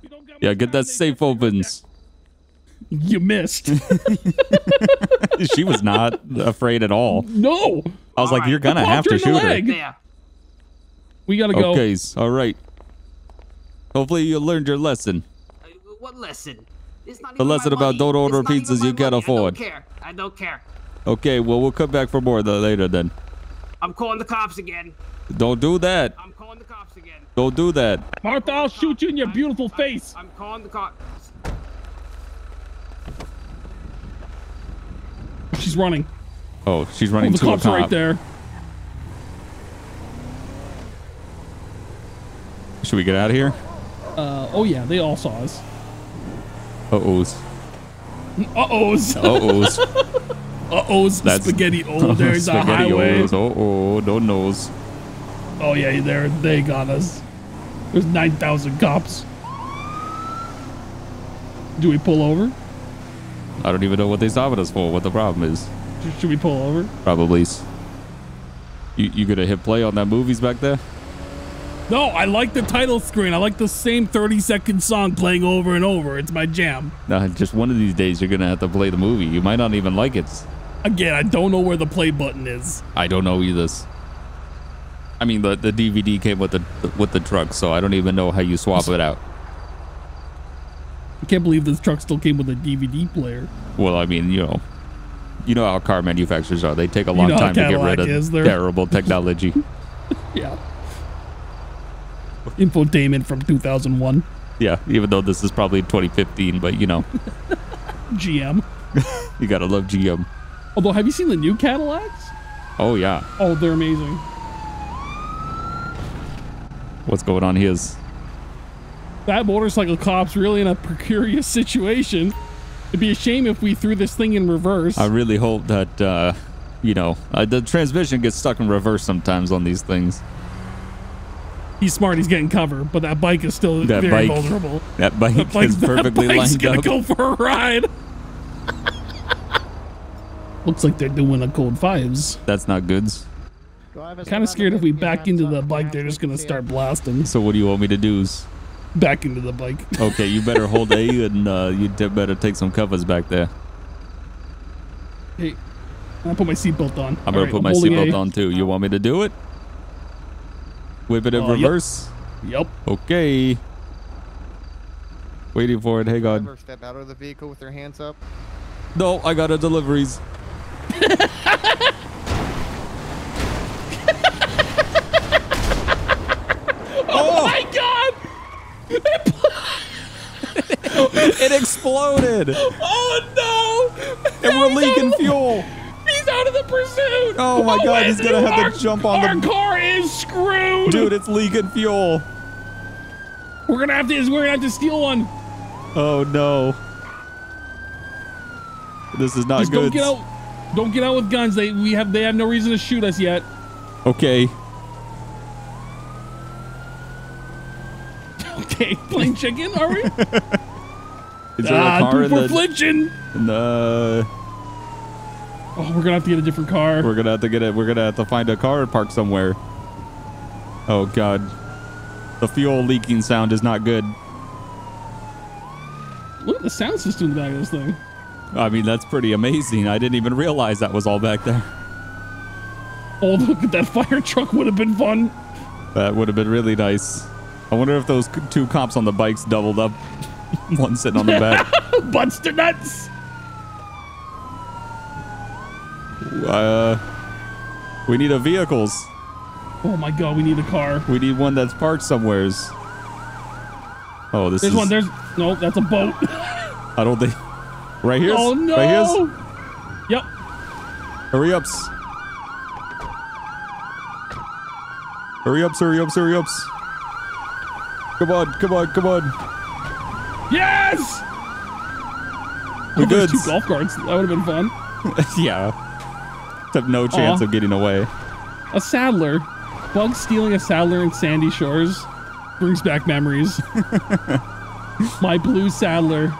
We don't got yeah, get that safe opens. You missed. She was not afraid at all. No. I was all like, right. you're going to have to shoot her. Yeah. We got to go. Okay, all right. Hopefully you learned your lesson. Uh, what lesson? The lesson about don't order pizzas you can't afford. I don't care. I don't care. Okay, well, we'll come back for more later then. I'm calling the cops again. Don't do that. I'm calling the cops again. Don't do that. Martha, I'll shoot you in your beautiful face. I'm calling the cops. She's running. Oh, she's running to a cop. The cops are right there. Should we get out of here? Uh, oh, yeah, they all saw us. Uh-ohs. Uh-ohs. Uh-ohs. Uh-ohs. Spaghetti. Oh, there's spaghetti a highway. O's. Uh-oh. No nose. Oh, yeah. There, they got us. There's nine thousand cops. Do we pull over? I don't even know what they stopped us for, what the problem is. Should we pull over? Probably. You, you gonna hit play on that movies back there? No, I like the title screen. I like the same thirty second song playing over and over. It's my jam. Nah, just one of these days, you're going to have to play the movie. You might not even like it. Again, I don't know where the play button is. I don't know either. I mean, the the D V D came with the with the truck, so I don't even know how you swap it out. I can't believe this truck still came with a D V D player. Well, I mean, you know, you know how car manufacturers are. They take a long you know time to get rid of is, terrible technology. Yeah. Infotainment from two thousand one. Yeah, even though this is probably twenty fifteen, but you know. G M. You gotta love G M. Although, have you seen the new Cadillacs? Oh, yeah. Oh, they're amazing. What's going on here is... That motorcycle cop's really in a precarious situation. It'd be a shame if we threw this thing in reverse. I really hope that, uh, you know, uh, the transmission gets stuck in reverse sometimes on these things. He's smart. He's getting cover, but that bike is still that very bike, vulnerable. That bike that bike's, is perfectly that bike's lined gonna up. Go for a ride. Looks like they're doing a cold fives. That's not goods. Kind of scared if we back into the bike, they're just gonna start blasting. So what do you want me to do? Back into the bike. Okay, you better hold A, and uh, you better take some covers back there. Hey, I put my seatbelt on. I'm All gonna right, put I'm my seatbelt on too. You want me to do it? Whip it in uh, reverse. Yep. yep. Okay. Waiting for it. Hang on. Step out of the vehicle with their hands up. No, I got a deliveries. Oh my God! It exploded. Oh no! And we're he's leaking the, fuel. He's out of the pursuit. Oh my oh, God! He's gonna have our, to jump on our the. Our car is screwed. Dude, it's leaking fuel. We're gonna have to. We're gonna have to steal one. Oh no! This is not Just good. Don't get out. Don't get out with guns. They we have. They have no reason to shoot us yet. Okay. Okay, playing chicken, are we? Is there ah, a car in the, flinching. in the? Oh, we're gonna have to get a different car. We're gonna have to get it. We're gonna have to find a car and park somewhere. Oh God, the fuel leaking sound is not good. Look at the sound system in the back of this thing. I mean, that's pretty amazing. I didn't even realize that was all back there. Oh, look at that fire truck. Would have been fun. That would have been really nice. I wonder if those two cops on the bikes doubled up. One sitting on the back. Butts to nuts. Uh, we need a vehicles. Oh my God, we need a car. We need one that's parked somewheres. Oh, this there's is one. There's no. That's a boat. I don't think. Right here. Oh no. Right here's. Yep. Hurry ups. Hurry ups. Hurry ups. Hurry ups. Come on, come on, come on. Yes! We're oh, good. Two golf carts. That would have been fun. Yeah. Except no chance uh, of getting away. A saddler. Bug stealing a saddler in Sandy Shores brings back memories. My blue saddler.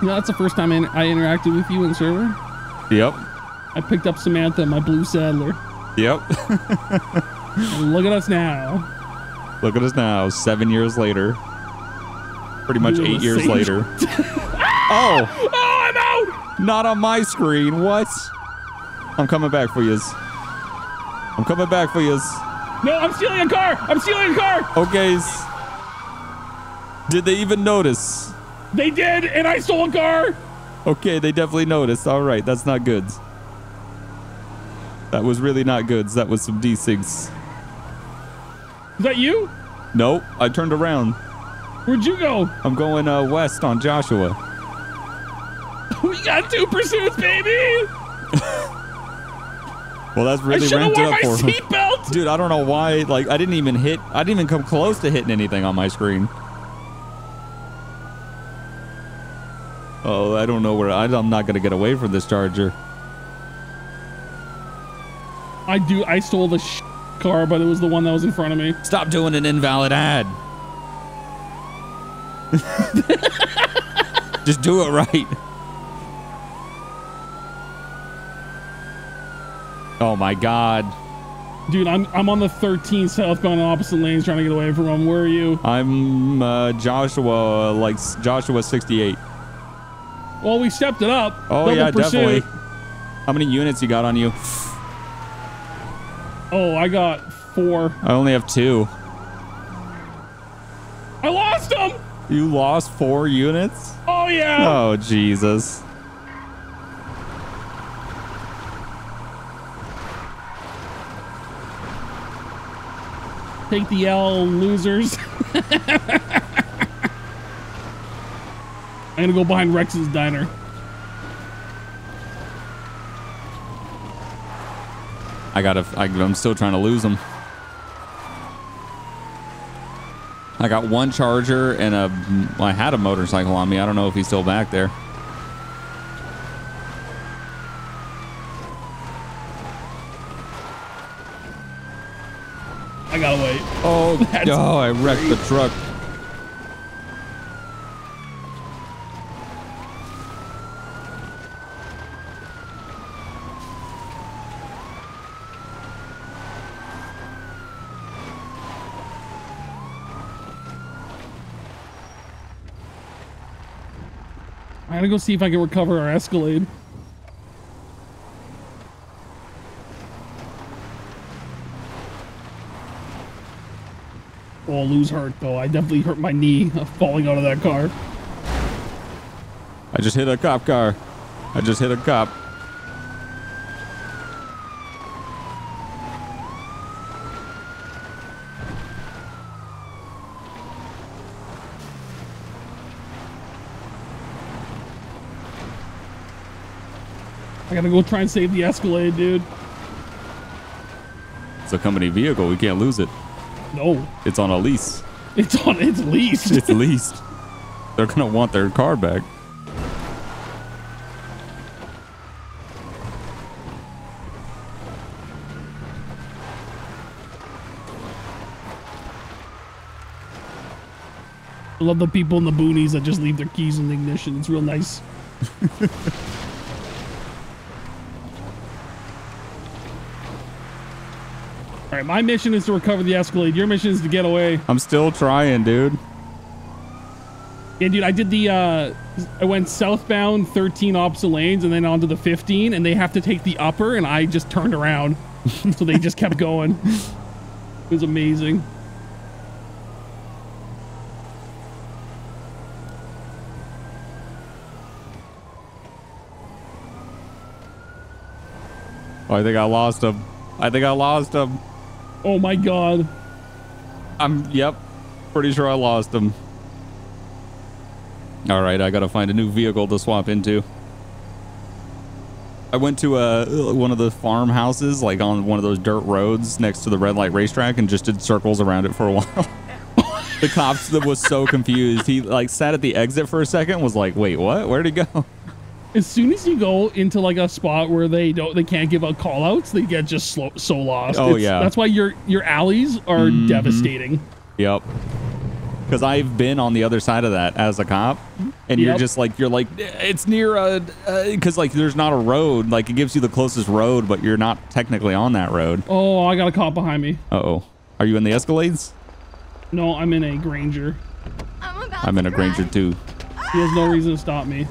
You know, that's the first time I, I interacted with you in server. Yep. I picked up Samantha, my blue saddler. Yep. Look at us now. Look at us now, seven years later. Pretty much You're eight years same. later. Ah! Oh! Oh, I'm out! Not on my screen, what? I'm coming back for yous. I'm coming back for yous. No, I'm stealing a car! I'm stealing a car! Okay. Did they even notice? They did, and I stole a car! Okay, they definitely noticed. All right, that's not good. That was really not good. That was some D six. Is that you? Nope. I turned around. Where'd you go? I'm going uh, west on Joshua. We got two pursuits, baby! Well, that's really ramped it up for me. I should've worn my seatbelt! Dude, I don't know why. Like, I didn't even hit. I didn't even come close to hitting anything on my screen. Oh, I don't know where. I, I'm not going to get away from this charger. I do. I stole the sh car, but it was the one that was in front of me. Stop doing an invalid ad. Just do it right. Oh my God. Dude, I'm I'm on the thirteen southbound opposite lanes trying to get away from them. Where are you? I'm uh, Joshua, like Joshua sixty-eight. Well, we stepped it up. Oh, Double yeah, pursuit. Definitely. How many units you got on you? Oh, I got four. I only have two. I lost them. You lost four units? Oh, yeah. Oh, Jesus. Take the L, losers. I'm going to go behind Rex's diner. I gotta, I, I'm still trying to lose them. I got one charger and a, I had a motorcycle on me. I don't know if he's still back there. I gotta wait. Oh, That's oh I wrecked crazy. the truck. I'm gonna go see if I can recover our Escalade. Oh, Lou's hurt though. I definitely hurt my knee falling out of that car. I just hit a cop car. I just hit a cop. I gotta go try and save the Escalade, dude. It's a company vehicle. We can't lose it. No. It's on a lease. It's on. It's leased. It's leased. They're gonna want their car back. I love the people in the boonies that just leave their keys in the ignition. It's real nice. All right, my mission is to recover the Escalade. Your mission is to get away. I'm still trying, dude. Yeah, dude, I did the, uh, I went southbound thirteen opposite lanes and then onto the fifteen, and they have to take the upper, and I just turned around. So they just kept going. It was amazing. Oh, I think I lost him. I think I lost him. Oh my God. I'm, yep. Pretty sure I lost him. All right. I got to find a new vehicle to swap into. I went to uh, one of the farmhouses, like on one of those dirt roads next to the red light racetrack, and just did circles around it for a while. The cops was so confused. He like sat at the exit for a second and was like, wait, what? Where'd he go? As soon as you go into like a spot where they don't, they can't give out call outs, they get just slow, so lost. Oh, it's, yeah. That's why your, your alleys are mm-hmm. devastating. Yep. Cause I've been on the other side of that as a cop, and yep. you're just like, you're like, it's near a, uh, cause like there's not a road. Like it gives you the closest road, but you're not technically on that road. Oh, I got a cop behind me. Uh oh. Are you in the Escalades? No, I'm in a Granger. I'm, about I'm in a Granger too. He has no reason to stop me.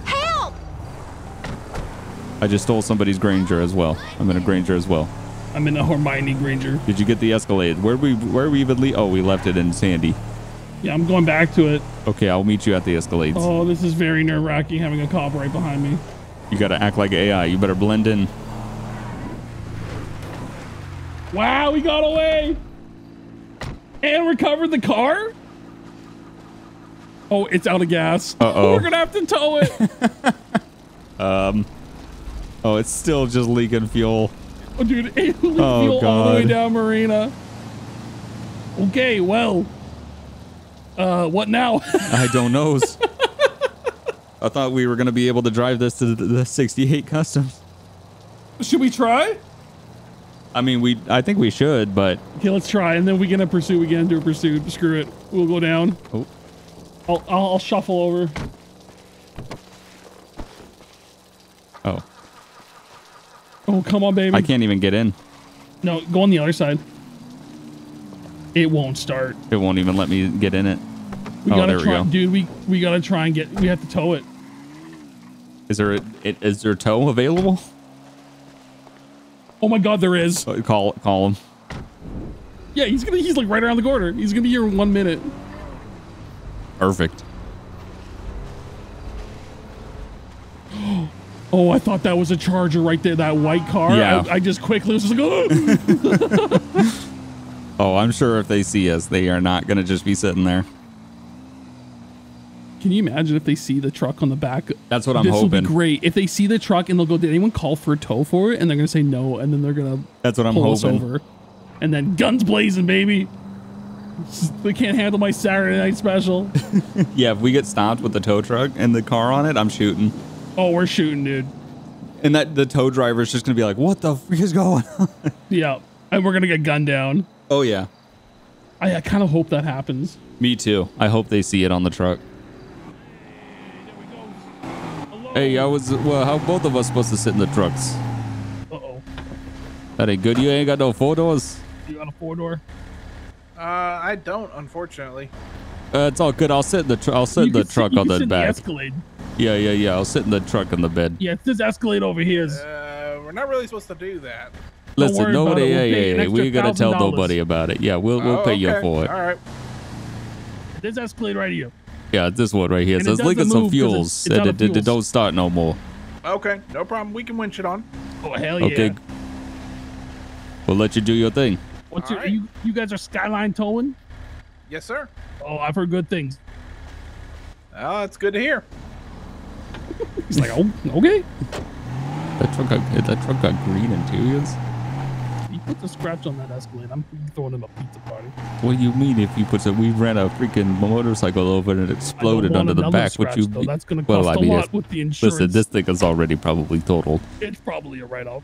I just stole somebody's Granger as well. I'm in a Granger as well. I'm in a Hermione Granger. Did you get the Escalade? Where we where we even leave? Oh, we left it in Sandy. Yeah, I'm going back to it. Okay, I'll meet you at the Escalades. Oh, this is very nerve-wracking having a cop right behind me. You gotta act like A I. You better blend in. Wow, we got away and recovered the car. Oh, it's out of gas. Uh oh. We're gonna have to tow it. um. Oh, it's still just leaking fuel. Oh, dude, it leaked oh, fuel God. all the way down Marina. Okay, well, uh, what now? I don't know. I thought we were going to be able to drive this to the sixty-eight Customs. Should we try? I mean, we. I think we should, but... Okay, let's try, and then we're going to pursue again, do a pursuit. Screw it. We'll go down. Oh. I'll, I'll shuffle over. Oh. Oh, come on, baby. I can't even get in. No, go on the other side. It won't start. It won't even let me get in it. We oh, gotta there try, we go. Dude, we, we got to try and get... We have to tow it. Is there a, is there tow available? Oh my God, there is. Oh, call call him. Yeah, he's gonna he's like right around the corner. He's gonna be here in one minute. Perfect. Oh, I thought that was a Charger right there, that white car. Yeah. I, I just quickly was just like, oh. Oh, I'm sure if they see us, they are not going to just be sitting there. Can you imagine if they see the truck on the back? That's what I'm this hoping. Will be great. If they see the truck and they'll go, did anyone call for a tow for it? And they're going to say no, and then they're going to That's what I'm pull hoping. Us over. And then guns blazing, baby. They can't handle my Saturday night special. Yeah, if we get stopped with the tow truck and the car on it, I'm shooting. Oh, we're shooting, dude. And that the tow driver is just going to be like, what the freak is going on? Yeah. And we're going to get gunned down. Oh, yeah. I, I kind of hope that happens. Me too. I hope they see it on the truck. Hey, I was, well, how both of us supposed to sit in the trucks? Uh-oh. That ain't good. You ain't got no four doors. You got a four door? Uh, I don't, unfortunately. Uh, it's all good. I'll sit in the, tr I'll sit in the truck sit, on the back. The Escalade. Yeah, yeah, yeah. I'll sit in the truck on the bed. Yeah, this Escalade over here is... Uh, we're not really supposed to do that. Listen, nobody... We'll hey, hey, hey, we gotta tell nobody about it. Yeah, we'll we'll oh, pay okay. you for it. All right. This Escalade right here. Yeah, this one right here. So let's look at some fuels. It, it, it, fuels. It don't start no more. Okay, no problem. We can winch it on. Oh, hell yeah. Okay. We'll let you do your thing. What's your, right. you, you guys are Skyline Towing? Yes, sir. Oh, I've heard good things. Oh, it's good to hear. He's like, oh, okay. That truck got, that truck got green interiors. You put the scratch on that Escalade, I'm throwing him a pizza party. What do you mean if you put some? We ran a freaking motorcycle over and it exploded under the back. Scratch, what you? Though. That's going to cost well, a I mean, lot with the insurance. Listen, this thing is already probably totaled. It's probably a write-off.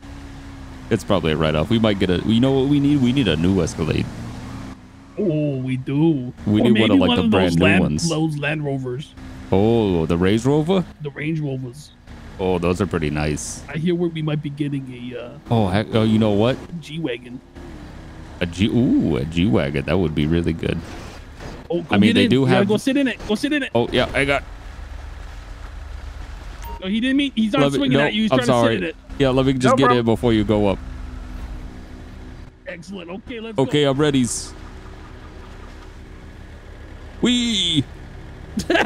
It's probably a write-off. We might get a. You know what we need? We need a new Escalade. Oh, we do. We or need one of like one the of brand new land, ones. Those Land Rovers. Oh, the Range Rover? The Range Rovers. Oh, those are pretty nice. I hear where we might be getting a... Uh, oh, heck, oh, you know what? G-Wagon. A G... Ooh, a G-Wagon. That would be really good. Oh, I mean, they in. do you have... Go sit in it. Go sit in it. Oh, yeah, I got... No, he didn't mean... He's not let swinging me, no, at you. He's I'm trying sorry. to sit in it. Yeah, let me just no, get bro. in before you go up. Excellent. Okay, let's Okay, go. I'm ready. Whee! Like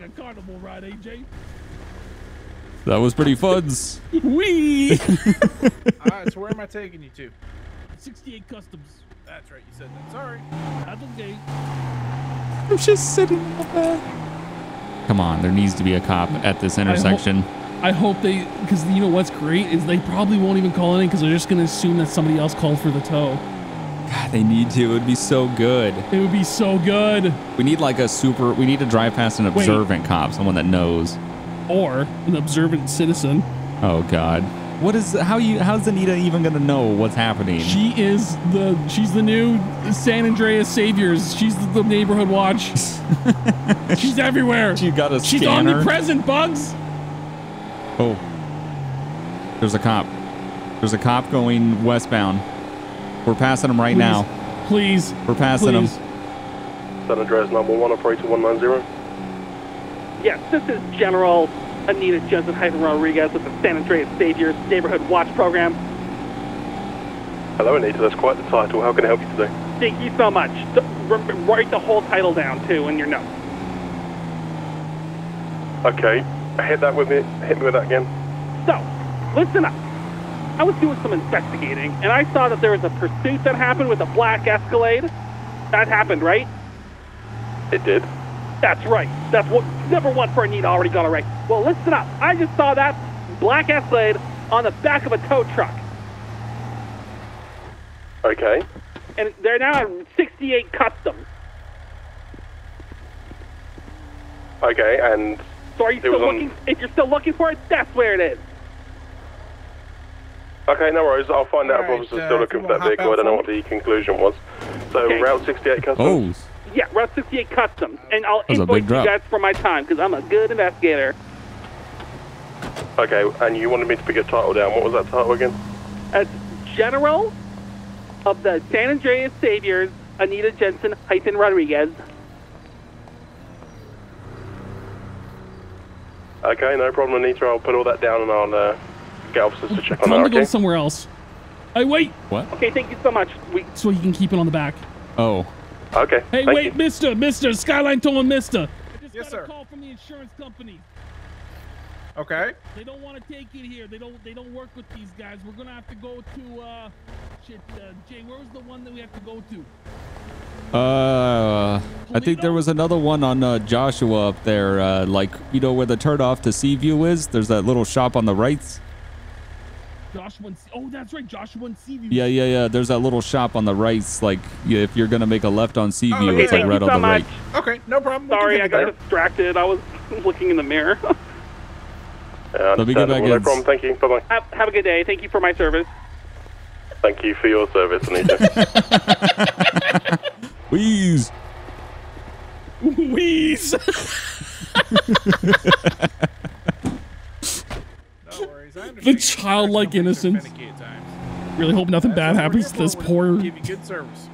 a carnival ride, A J. That was pretty fuds. Wee. All right, so where am I taking you to? sixty-eight Customs. That's right, you said that. Sorry. That's okay. I'm just sitting in the back. Come on, there needs to be a cop at this intersection. I hope, I hope they, because you know what's great is they probably won't even call in because they're just going to assume that somebody else called for the tow. God, they need to. It would be so good. It would be so good. We need like a super, we need to drive past an observant Wait. cop, someone that knows. Or an observant citizen. Oh, God. What is, how you, how's Anita even going to know what's happening? She is the, she's the new San Andreas Saviors. She's the, the neighborhood watch. She's everywhere. She got a she's scanner. She's omnipresent, Bugs. Oh, there's a cop. There's a cop going westbound. We're passing him right please, now. Please. We're passing please. him. San Andreas number one, operator one nine zero. Yes, this is General Anita Joseph-Heightton Rodriguez with the San Andreas Saviors Neighborhood Watch Program. Hello, Anita. That's quite the title. How can I help you today? Thank you so much. The, write the whole title down, too, in your notes. Okay. Hit that with me. Hit me with that again. So, listen up. I was doing some investigating, and I saw that there was a pursuit that happened with a black Escalade. That happened, right? It did. That's right. That's what number one for Anita already got it right. Well, listen up. I just saw that black Escalade on the back of a tow truck. Okay. And they're now at sixty-eight Customs. Okay, and... So are you still looking? On... If you're still looking for it, that's where it is. Okay, no worries. I'll find out if officers are still looking for that vehicle. I don't know what the conclusion was. So, okay. Route sixty-eight Customs? Oh. Yeah, Route sixty-eight Customs. And I'll invoice you guys for my time, because I'm a good investigator. Okay, and you wanted me to pick a title down. What was that title again? As General of the San Andreas Saviors, Anita Joseph-Heightton Rodriguez. Okay, no problem, Anita. I'll put all that down and I'll uh, get officers oh, to check on that. I'm okay? Go somewhere else. Hey, wait. What? Okay, thank you so much. We so you can keep it on the back. Oh. Okay. Hey, wait, you. Mister, Mister Skyline Towing, Mister. I just yes, got a sir. call from the insurance company. Okay. They don't want to take it here. They don't. They don't work with these guys. We're gonna have to go to. Uh, shit, uh, Jay. Where was the one that we have to go to? Uh, Paleto? I think there was another one on uh, Joshua up there, uh, like, you know, where the turnoff to Seaview is? There's that little shop on the right. Joshua and Se Oh, that's right, Joshua and Seaview. Yeah, yeah, yeah. There's that little shop on the right. Like, yeah, if you're going to make a left on Seaview, oh, okay, it's like right so on the much. right. Okay, no problem. Sorry, I got there. distracted. I was looking in the mirror. yeah, Let me get back in. No problem, thank you. Bye-bye. Have, have a good day. Thank you for my service. Thank you for your service, Anita. Wheeze. Wheeze. No worries. I the childlike innocence. Really hope nothing That's bad happens to this poor. Give you good service.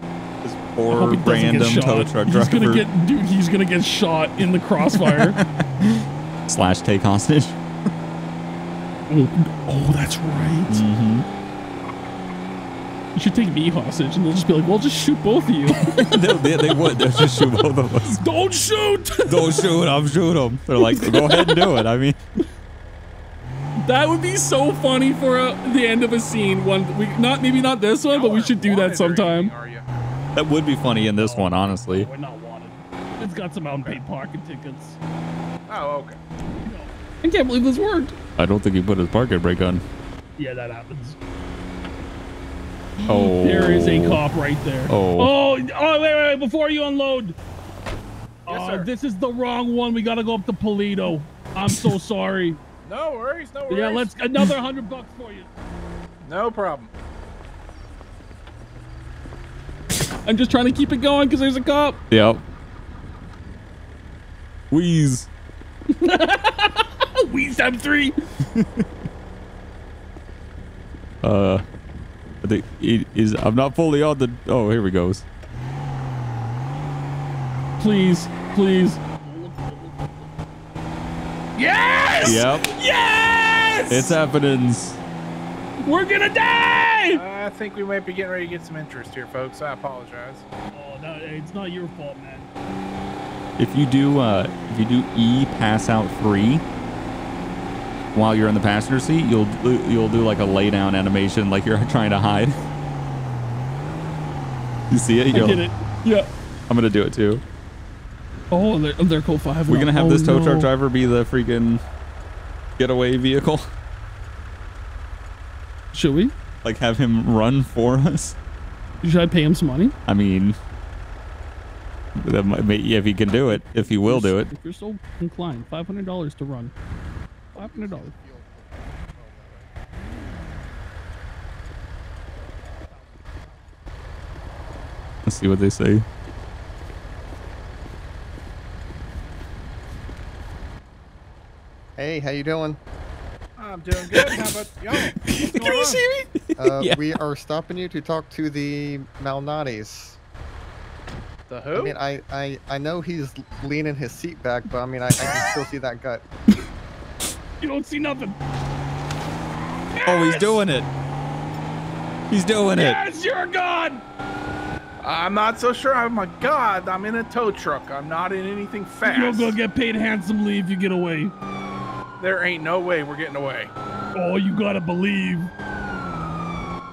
This poor random tow truck driver. He's gonna get, dude. He's gonna get shot in the crossfire. Slash take hostage. Oh, oh that's right. Mm-hmm. You should take me hostage, and they'll just be like, "Well, just shoot both of you." they, they, they would. They'll just shoot both of us. Don't shoot! Don't shoot! I'm shooting them. They're like, "Go ahead and do it." I mean, that would be so funny for a, the end of a scene. One, we not maybe not this one, but we should do that sometime. Anything, that would be funny in this one, honestly. No, we're not wanted. It's got some unpaid parking tickets. Oh, okay. I can't believe this worked. I don't think he put his parking brake on. Yeah, that happens. Oh. There is a cop right there. Oh. Oh, oh wait, wait, wait, before you unload. Yes, uh, this is the wrong one. We got to go up to Paleto. I'm so sorry. No worries, no worries. Yeah, let's another hundred bucks for you. No problem. I'm just trying to keep it going because there's a cop. Yep. Wheeze. Wheeze time three. uh... The, it is, I'm not fully on the... Oh, here we goes. Please, please. Yes! Yep. Yes! It's happenings. We're gonna die! Uh, I think we might be getting ready to get some interest here, folks. I apologize. Oh, no, it's not your fault, man. If you do, uh, if you do E pass out three... while you're in the passenger seat, you'll you'll do like a lay down animation, like you're trying to hide. You see it? You I did it. Yeah. I'm gonna do it too. Oh, they're, they're called five. We're gonna have oh, this tow no. truck driver be the freaking getaway vehicle. Should we? Like have him run for us? Should I pay him some money? I mean, that might be, yeah, if he can do it, if he will if do it. If you're so inclined, five hundred dollars to run. five hundred dollars. Let's see what they say. Hey, how you doing? I'm doing good. How about y'all? Can you see me? Uh, yeah. We are stopping you to talk to the Malnati's. The who? I mean, I, I, I know he's leaning his seat back, but I mean, I, I can still see that gut. You don't see nothing. Yes! Oh, he's doing it. He's doing yes, it. Yes, you're gone. I'm not so sure. Oh my God, I'm in a tow truck. I'm not in anything fast. You'll go get paid handsomely if you get away. There ain't no way we're getting away. Oh, you gotta believe.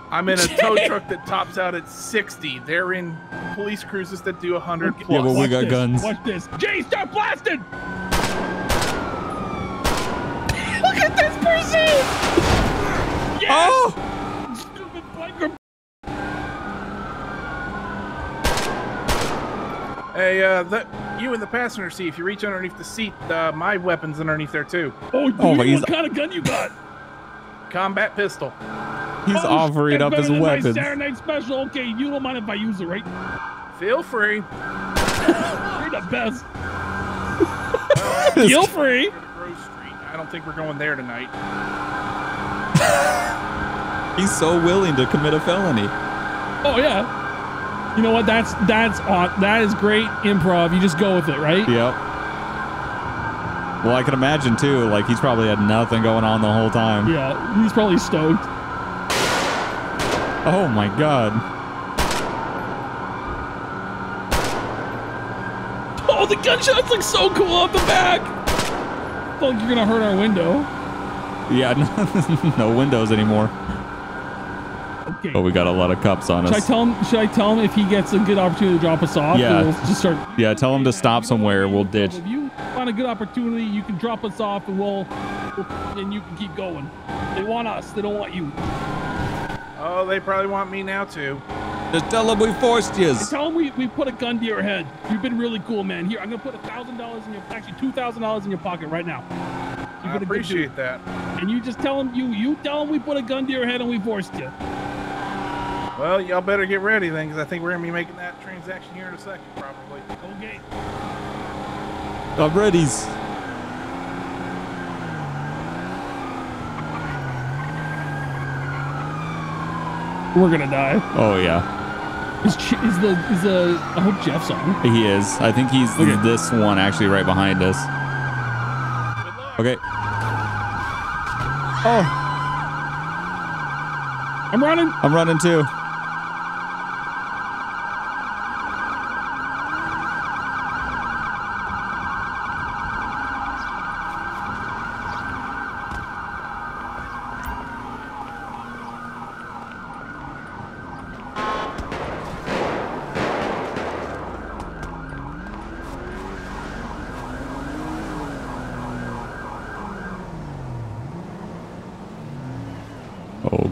I'm in a tow truck that tops out at sixty. They're in police cruisers that do one hundred okay. plus. Yeah, well, we Watch got this. guns. Watch this. Jay, start blasting! Look at this person! Yes! Oh! Stupid biker. Hey, uh, that, you in the passenger seat, if you reach underneath the seat, uh, my weapon's underneath there too. Oh, dude, oh what kind of gun you got? Combat pistol. He's oh, offering up his weapon. Saturday night special. Okay, you don't mind if I use it, right? Feel free. You're the best. uh, Feel free. I don't think we're going there tonight. He's so willing to commit a felony. Oh yeah. You know what? That's that's on. That is great improv. You just go with it, right? Yep. Well, I can imagine, too, like, he's probably had nothing going on the whole time. Yeah, he's probably stoked. Oh, my God. Oh, the gunshots look so cool off the back. Fuck, you're gonna hurt our window. Yeah, no, no windows anymore. Okay. But we got a lot of cops on should us. I tell him, should I tell him if he gets a good opportunity to drop us off? Yeah. We'll just start. Yeah, tell him to stop somewhere. We'll ditch. If you find a good opportunity, you can drop us off, and we'll, and you can keep going. They want us. They don't want you. Oh, they probably want me now too. Just tell them we forced you. Tell them we, we put a gun to your head. You've been really cool, man. Here, I'm gonna put a thousand dollars in your, actually two thousand dollars in your pocket right now. You're I appreciate that. And you just tell them you you tell them we put a gun to your head and we forced you. Well, y'all better get ready then, because I think we're gonna be making that transaction here in a second, probably. Okay. I'm ready. We're gonna die. Oh yeah. Is, is the is the I hope Jeff's on. He is. I think he's okay. This one actually right behind us. Good luck. Okay. Oh. I'm running. I'm running too.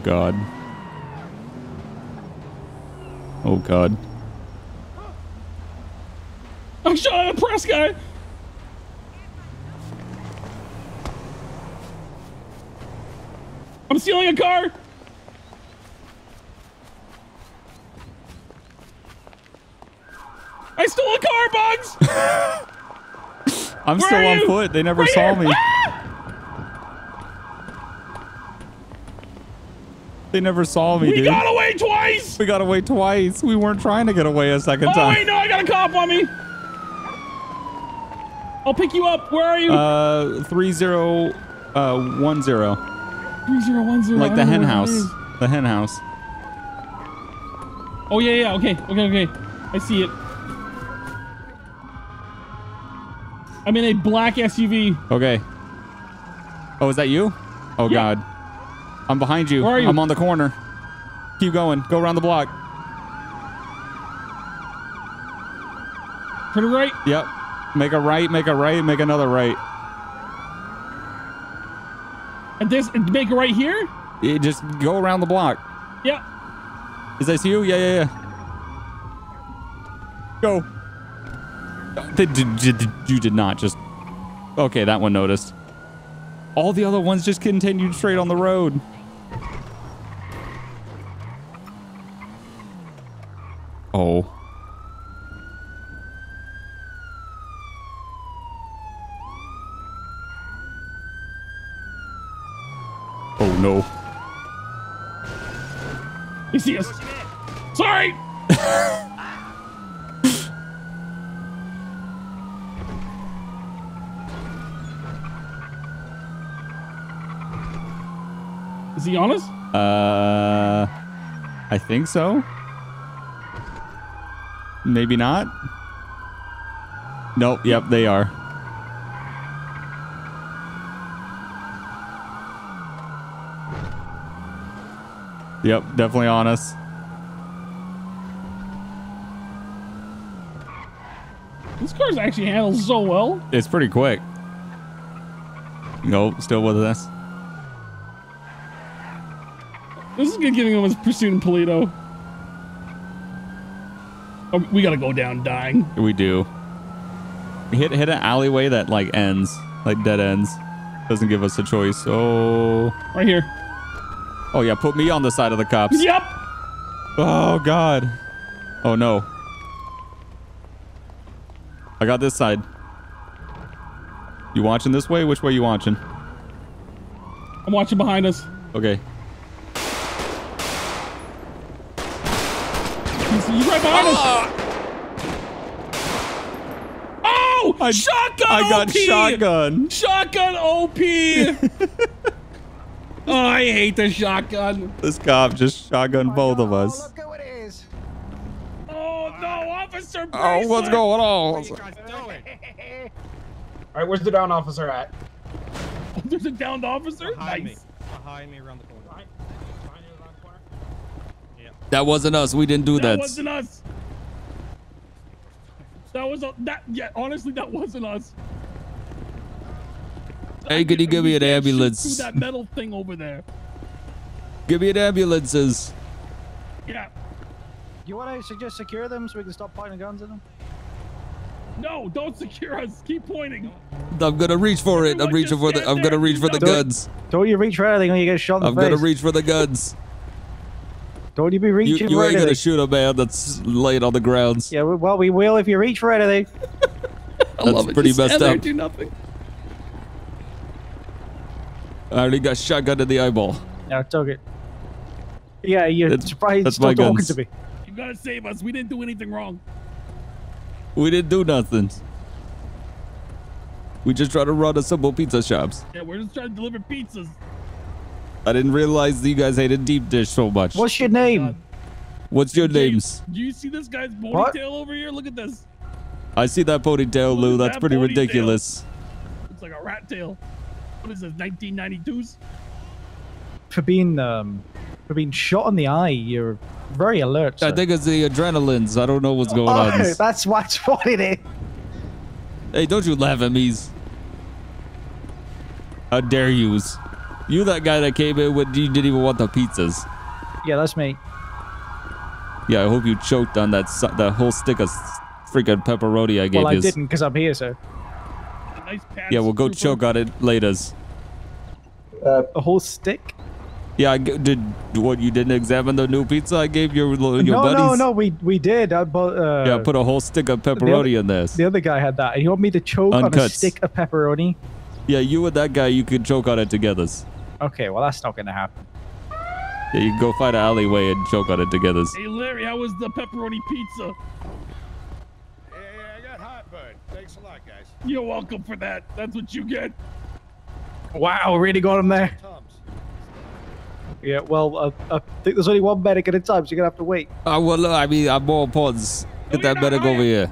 God. Oh, God. I shot at a press guy. I'm stealing a car. I stole a car, Bugs. I'm Where still on you? Foot. They never right saw here. Me. Ah! They never saw me, we dude. We got away twice! We got away twice. We weren't trying to get away a second oh, time. Oh, wait, no, I got a cop on me. I'll pick you up. Where are you? Uh, three zero one zero. three zero one zero. Like the hen house. The hen house. Oh, yeah, yeah, okay. Okay, okay. I see it. I'm in a black S U V. Okay. Oh, is that you? Oh, yeah. God. I'm behind you. Where are you. I'm on the corner. Keep going. Go around the block. Turn right. Yep. Make a right. Make a right. Make another right. And this. And make a right here. You just go around the block. Yep. Is this you? Yeah, yeah, yeah. Go. You did not just. Okay, that one noticed. All the other ones just continued straight on the road. Oh. Oh no. You see us. Sorry! Is he on us? Uh, I think so. Maybe not. Nope. Yep, they are. Yep, definitely on us. This car's actually handled so well. It's pretty quick. Nope, still with us. This is good giving him his pursuit in Paleto. Oh, we gotta go down dying. We do. Hit hit an alleyway that like ends, like dead ends. Doesn't give us a choice. Oh. Right here. Oh yeah, put me on the side of the cops. Yep. Oh God. Oh no. I got this side. You watching this way? Which way you watching? I'm watching behind us. Okay. He's right behind us. Oh! Oh, I, shotgun I O P! I got shotgun. Shotgun O P! Oh, I hate the shotgun. This cop just shotgunned oh, both no, of us. Look who it is. Oh, no, Officer Bracer. Oh, what's going on? What are you guys doing? All right, where's the downed officer at? There's a downed officer? Behind nice. me. Behind me around the corner. Behind, behind you around the corner? Yeah. That wasn't us. We didn't do that. That wasn't us. That was that. Yeah, honestly, that wasn't us. Hey, could you give me an ambulance? That metal thing over there. Give me an ambulances. Yeah. You want to suggest secure them so we can stop pointing guns at them? No, don't secure us. Keep pointing. I'm gonna reach for Everyone it. I'm reaching for the. I'm gonna reach for the don't, guns. Don't you reach for anything when you get shot in the I'm face. I'm gonna reach for the guns. Don't you be reaching you, you for anything. You ain't gonna shoot a man that's laid on the grounds. Yeah, well, we will if you reach for anything. I that's love it. pretty Just messed up. Do nothing. I already got shotgun in the eyeball. No, took it. Yeah, you're it's, surprised that's still my talking guns. to me. You gotta save us. We didn't do anything wrong. We didn't do nothing. We just tried to run a simple pizza shops. Yeah, we're just trying to deliver pizzas. I didn't realize that you guys hated deep dish so much. What's your name? What's your names? Do you see this guy's ponytail what? over here? Look at this. I see that ponytail, Lou. That's that pretty ponytail. ridiculous. It's like a rat tail. What is this, nineteen ninety-twos? For being um, for being shot in the eye, you're very alert. Sir. I think it's the adrenalines. I don't know what's going oh, on. That's what's what it is. Hey, don't you laugh at me. How dare you? You that guy that came in when you didn't even want the pizzas. Yeah, that's me. Yeah, I hope you choked on that that whole stick of freaking pepperoni I gave you. Well, I his. didn't because I'm here, sir. Nice yeah, we'll go choke on it later. Uh, a whole stick? Yeah, I did. What, you didn't examine the new pizza I gave your your no, buddies? No, no, no, we we did. I bought, uh, yeah, I put a whole stick of pepperoni other, in this. The other guy had that. You want me to choke Uncuts. on a stick of pepperoni? Yeah, you and that guy, you could choke on it together. Okay, well, that's not gonna happen. Yeah, you can go find an alleyway and choke on it together. Hey, Larry, how was the pepperoni pizza? Hey, I got hot, bud. Thanks a lot, guys. You're welcome for that. That's what you get. Wow, really got him there. Yeah, well, uh, I think there's only one medic at a time, so you're gonna have to wait. Uh, well, I mean, I'm more pods. Get no, that medic lying. over here.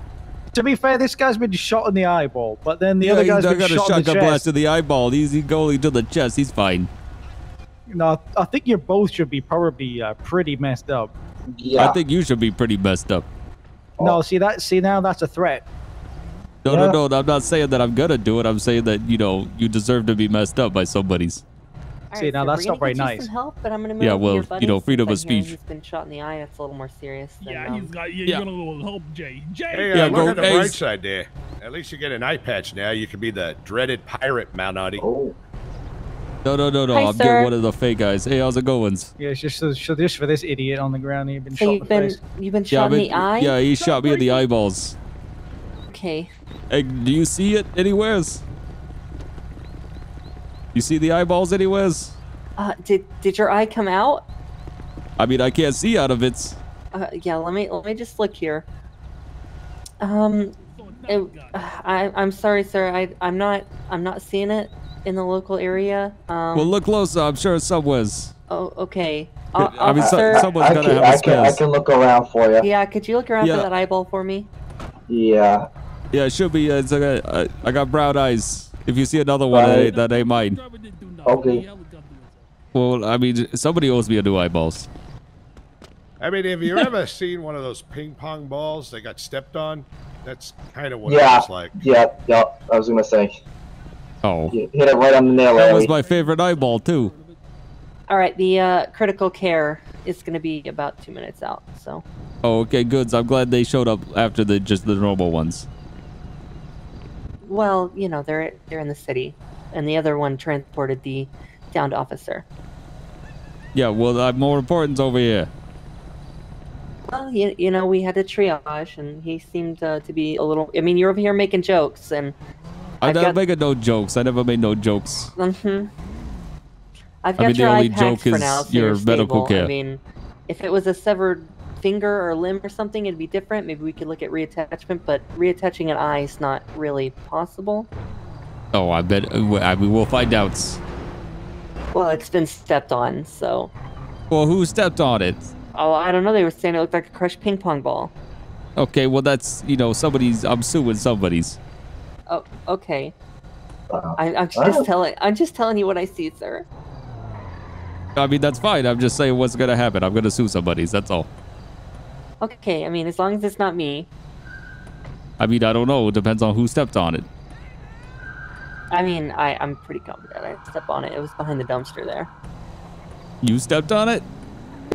To be fair, this guy's been shot in the eyeball, but then the yeah, other guy's been got shot a in the chest. Blast to the eyeball. He's he going to the chest. He's fine. No, I think you both should be probably uh, pretty messed up. Yeah. I think you should be pretty messed up. No, oh. see that? See now, that's a threat. No, yeah. no, no. I'm not saying that I'm gonna do it. I'm saying that you know you deserve to be messed up by somebody's. All see right, now, so that's not very nice. Help, but I'm gonna move yeah, well, you know, freedom of speech. He's been shot in the eye. That's a little more serious. Than, yeah, um, he's got. Yeah, yeah. You're gonna help Jay. Jay. Hey, uh, yeah, look go, at the hey, bright side there. At least you get an eye patch now. You could be the dreaded pirate, Malnati. Oh. No, no, no, no. Hi, I'm sir. getting one of the fake guys. Hey, how's it going? Yeah, it's just, it's just for this idiot on the ground. You've been so shot. You've been, face. you've been shot yeah, in been, the eye. Yeah, he Stop shot me in the eyeballs. Okay. Hey, do you see it anywhere? You see the eyeballs anywheres? Uh, did did your eye come out? I mean, I can't see out of it. Uh, yeah, let me let me just look here. Um, it, I I'm sorry, sir. I I'm not I'm not seeing it in the local area. Um, well, look closer. I'm sure it's somewheres. Oh, okay. Uh, I officer, mean, so, someone's I, gonna I can, have a spell. I can look around for you. Yeah, could you look around yeah. for that eyeball for me? Yeah. Yeah, it should be. Uh, it's like a, I, I got brown eyes. If you see another one, right. that, ain't, that ain't mine. Okay. Well, I mean, somebody owes me a new eyeballs. I mean, have you ever seen one of those ping pong balls that got stepped on? That's kind of what yeah. it was like. Yeah, yeah, I was going to say. Oh. You hit it right on the nail. That alley. was my favorite eyeball, too. All right, the uh, critical care is going to be about two minutes out, so. Oh, okay, good. So I'm glad they showed up after the just the normal ones. Well, you know, they're they're in the city, and the other one transported the downed officer. Yeah, well, I have more importance over here. Well, you, you know, we had to triage, and he seemed uh, to be a little... I mean, you're over here making jokes, and... I'm not making no jokes. I never made no jokes. Mm-hmm. I've got I mean, your the only joke is now, so your medical stable. care. I mean, if it was a severed finger or limb or something, it'd be different. Maybe we could look at reattachment, but reattaching an eye is not really possible. Oh, I bet we will find out. Well, it's been stepped on, so. Well, who stepped on it? Oh, I don't know. They were saying it looked like a crushed ping pong ball. Okay, well, that's, you know, somebody's, I'm suing somebody's. Oh, okay. I, I'm just telling, I'm just telling you what I see, sir. I mean, that's fine. I'm just saying what's going to happen. I'm going to sue somebody's, that's all. Okay, I mean, as long as it's not me. I mean, I don't know. It depends on who stepped on it. I mean, I, I'm pretty confident I stepped on it. It was behind the dumpster there. You stepped on it?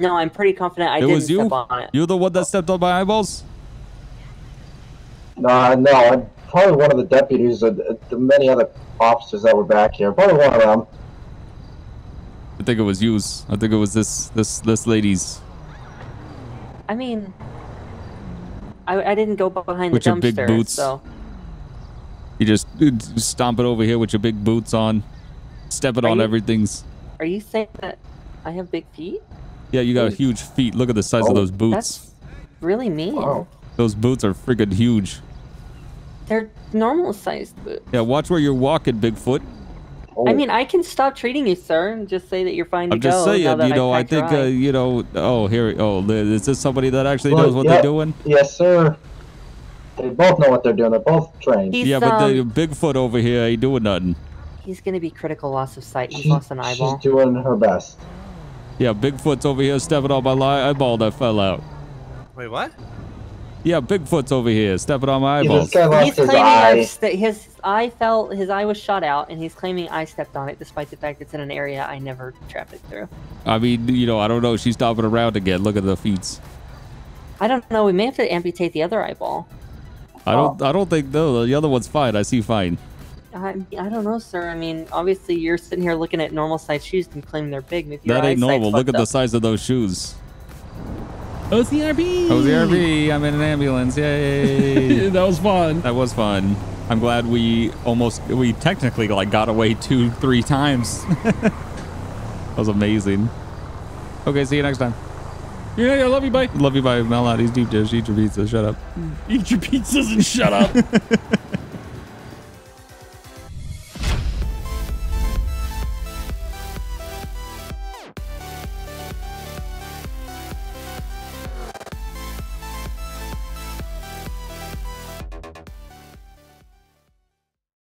No, I'm pretty confident I it didn't was you? step on it. You're the one that stepped on my eyeballs? Uh, no, I'm probably one of the deputies and the many other officers that were back here. Probably one of them. I think it was yours. I think it was this this this lady's. I mean, I I didn't go behind with the dumpster. With your big boots. So. You just stomp it over here with your big boots on, stepping on you, everything's. Are you saying that I have big feet? Yeah, you got huge feet. Look at the size oh, of those boots. That's really mean. Wow. Those boots are freaking huge. They're normal sized boots. Yeah, watch where you're walking, Bigfoot. I mean, I can stop treating you, sir, and just say that you're fine to I'm go. I'm just saying, you know, I, I think, uh, you know, oh, here, oh, is this somebody that actually well, knows what yeah, they're doing? Yes, sir. They both know what they're doing. They're both trained. He's, yeah, but um, the Bigfoot over here ain't doing nothing. He's going to be critical loss of sight. He's she, lost an eyeball. She's doing her best. Yeah, Bigfoot's over here stepping on my eyeball that fell out. Wait, what? Yeah, Bigfoot's over here stepping on my eyeballs. He's claiming his eye. St his eye fell, his eye was shot out, and he's claiming I stepped on it, despite the fact it's in an area I never trafficked through. I mean, you know, I don't know. She's stopping around again. Look at the feet. I don't know. We may have to amputate the other eyeball. I don't. Oh. I don't think though. No, the other one's fine. I see fine. I, I don't know, sir. I mean, obviously, you're sitting here looking at normal-sized shoes and claiming they're big. Maybe that ain't normal. Look at up. the size of those shoes. O C R B! O C R B! I'm in an ambulance. Yay! That was fun. That was fun. I'm glad we almost, we technically like got away two, three times. That was amazing. Okay, see you next time. Yeah, yeah, love you, bye. Love you, bye. Malnati's deep dish. Eat your pizza. Shut up. Eat your pizzas and shut up.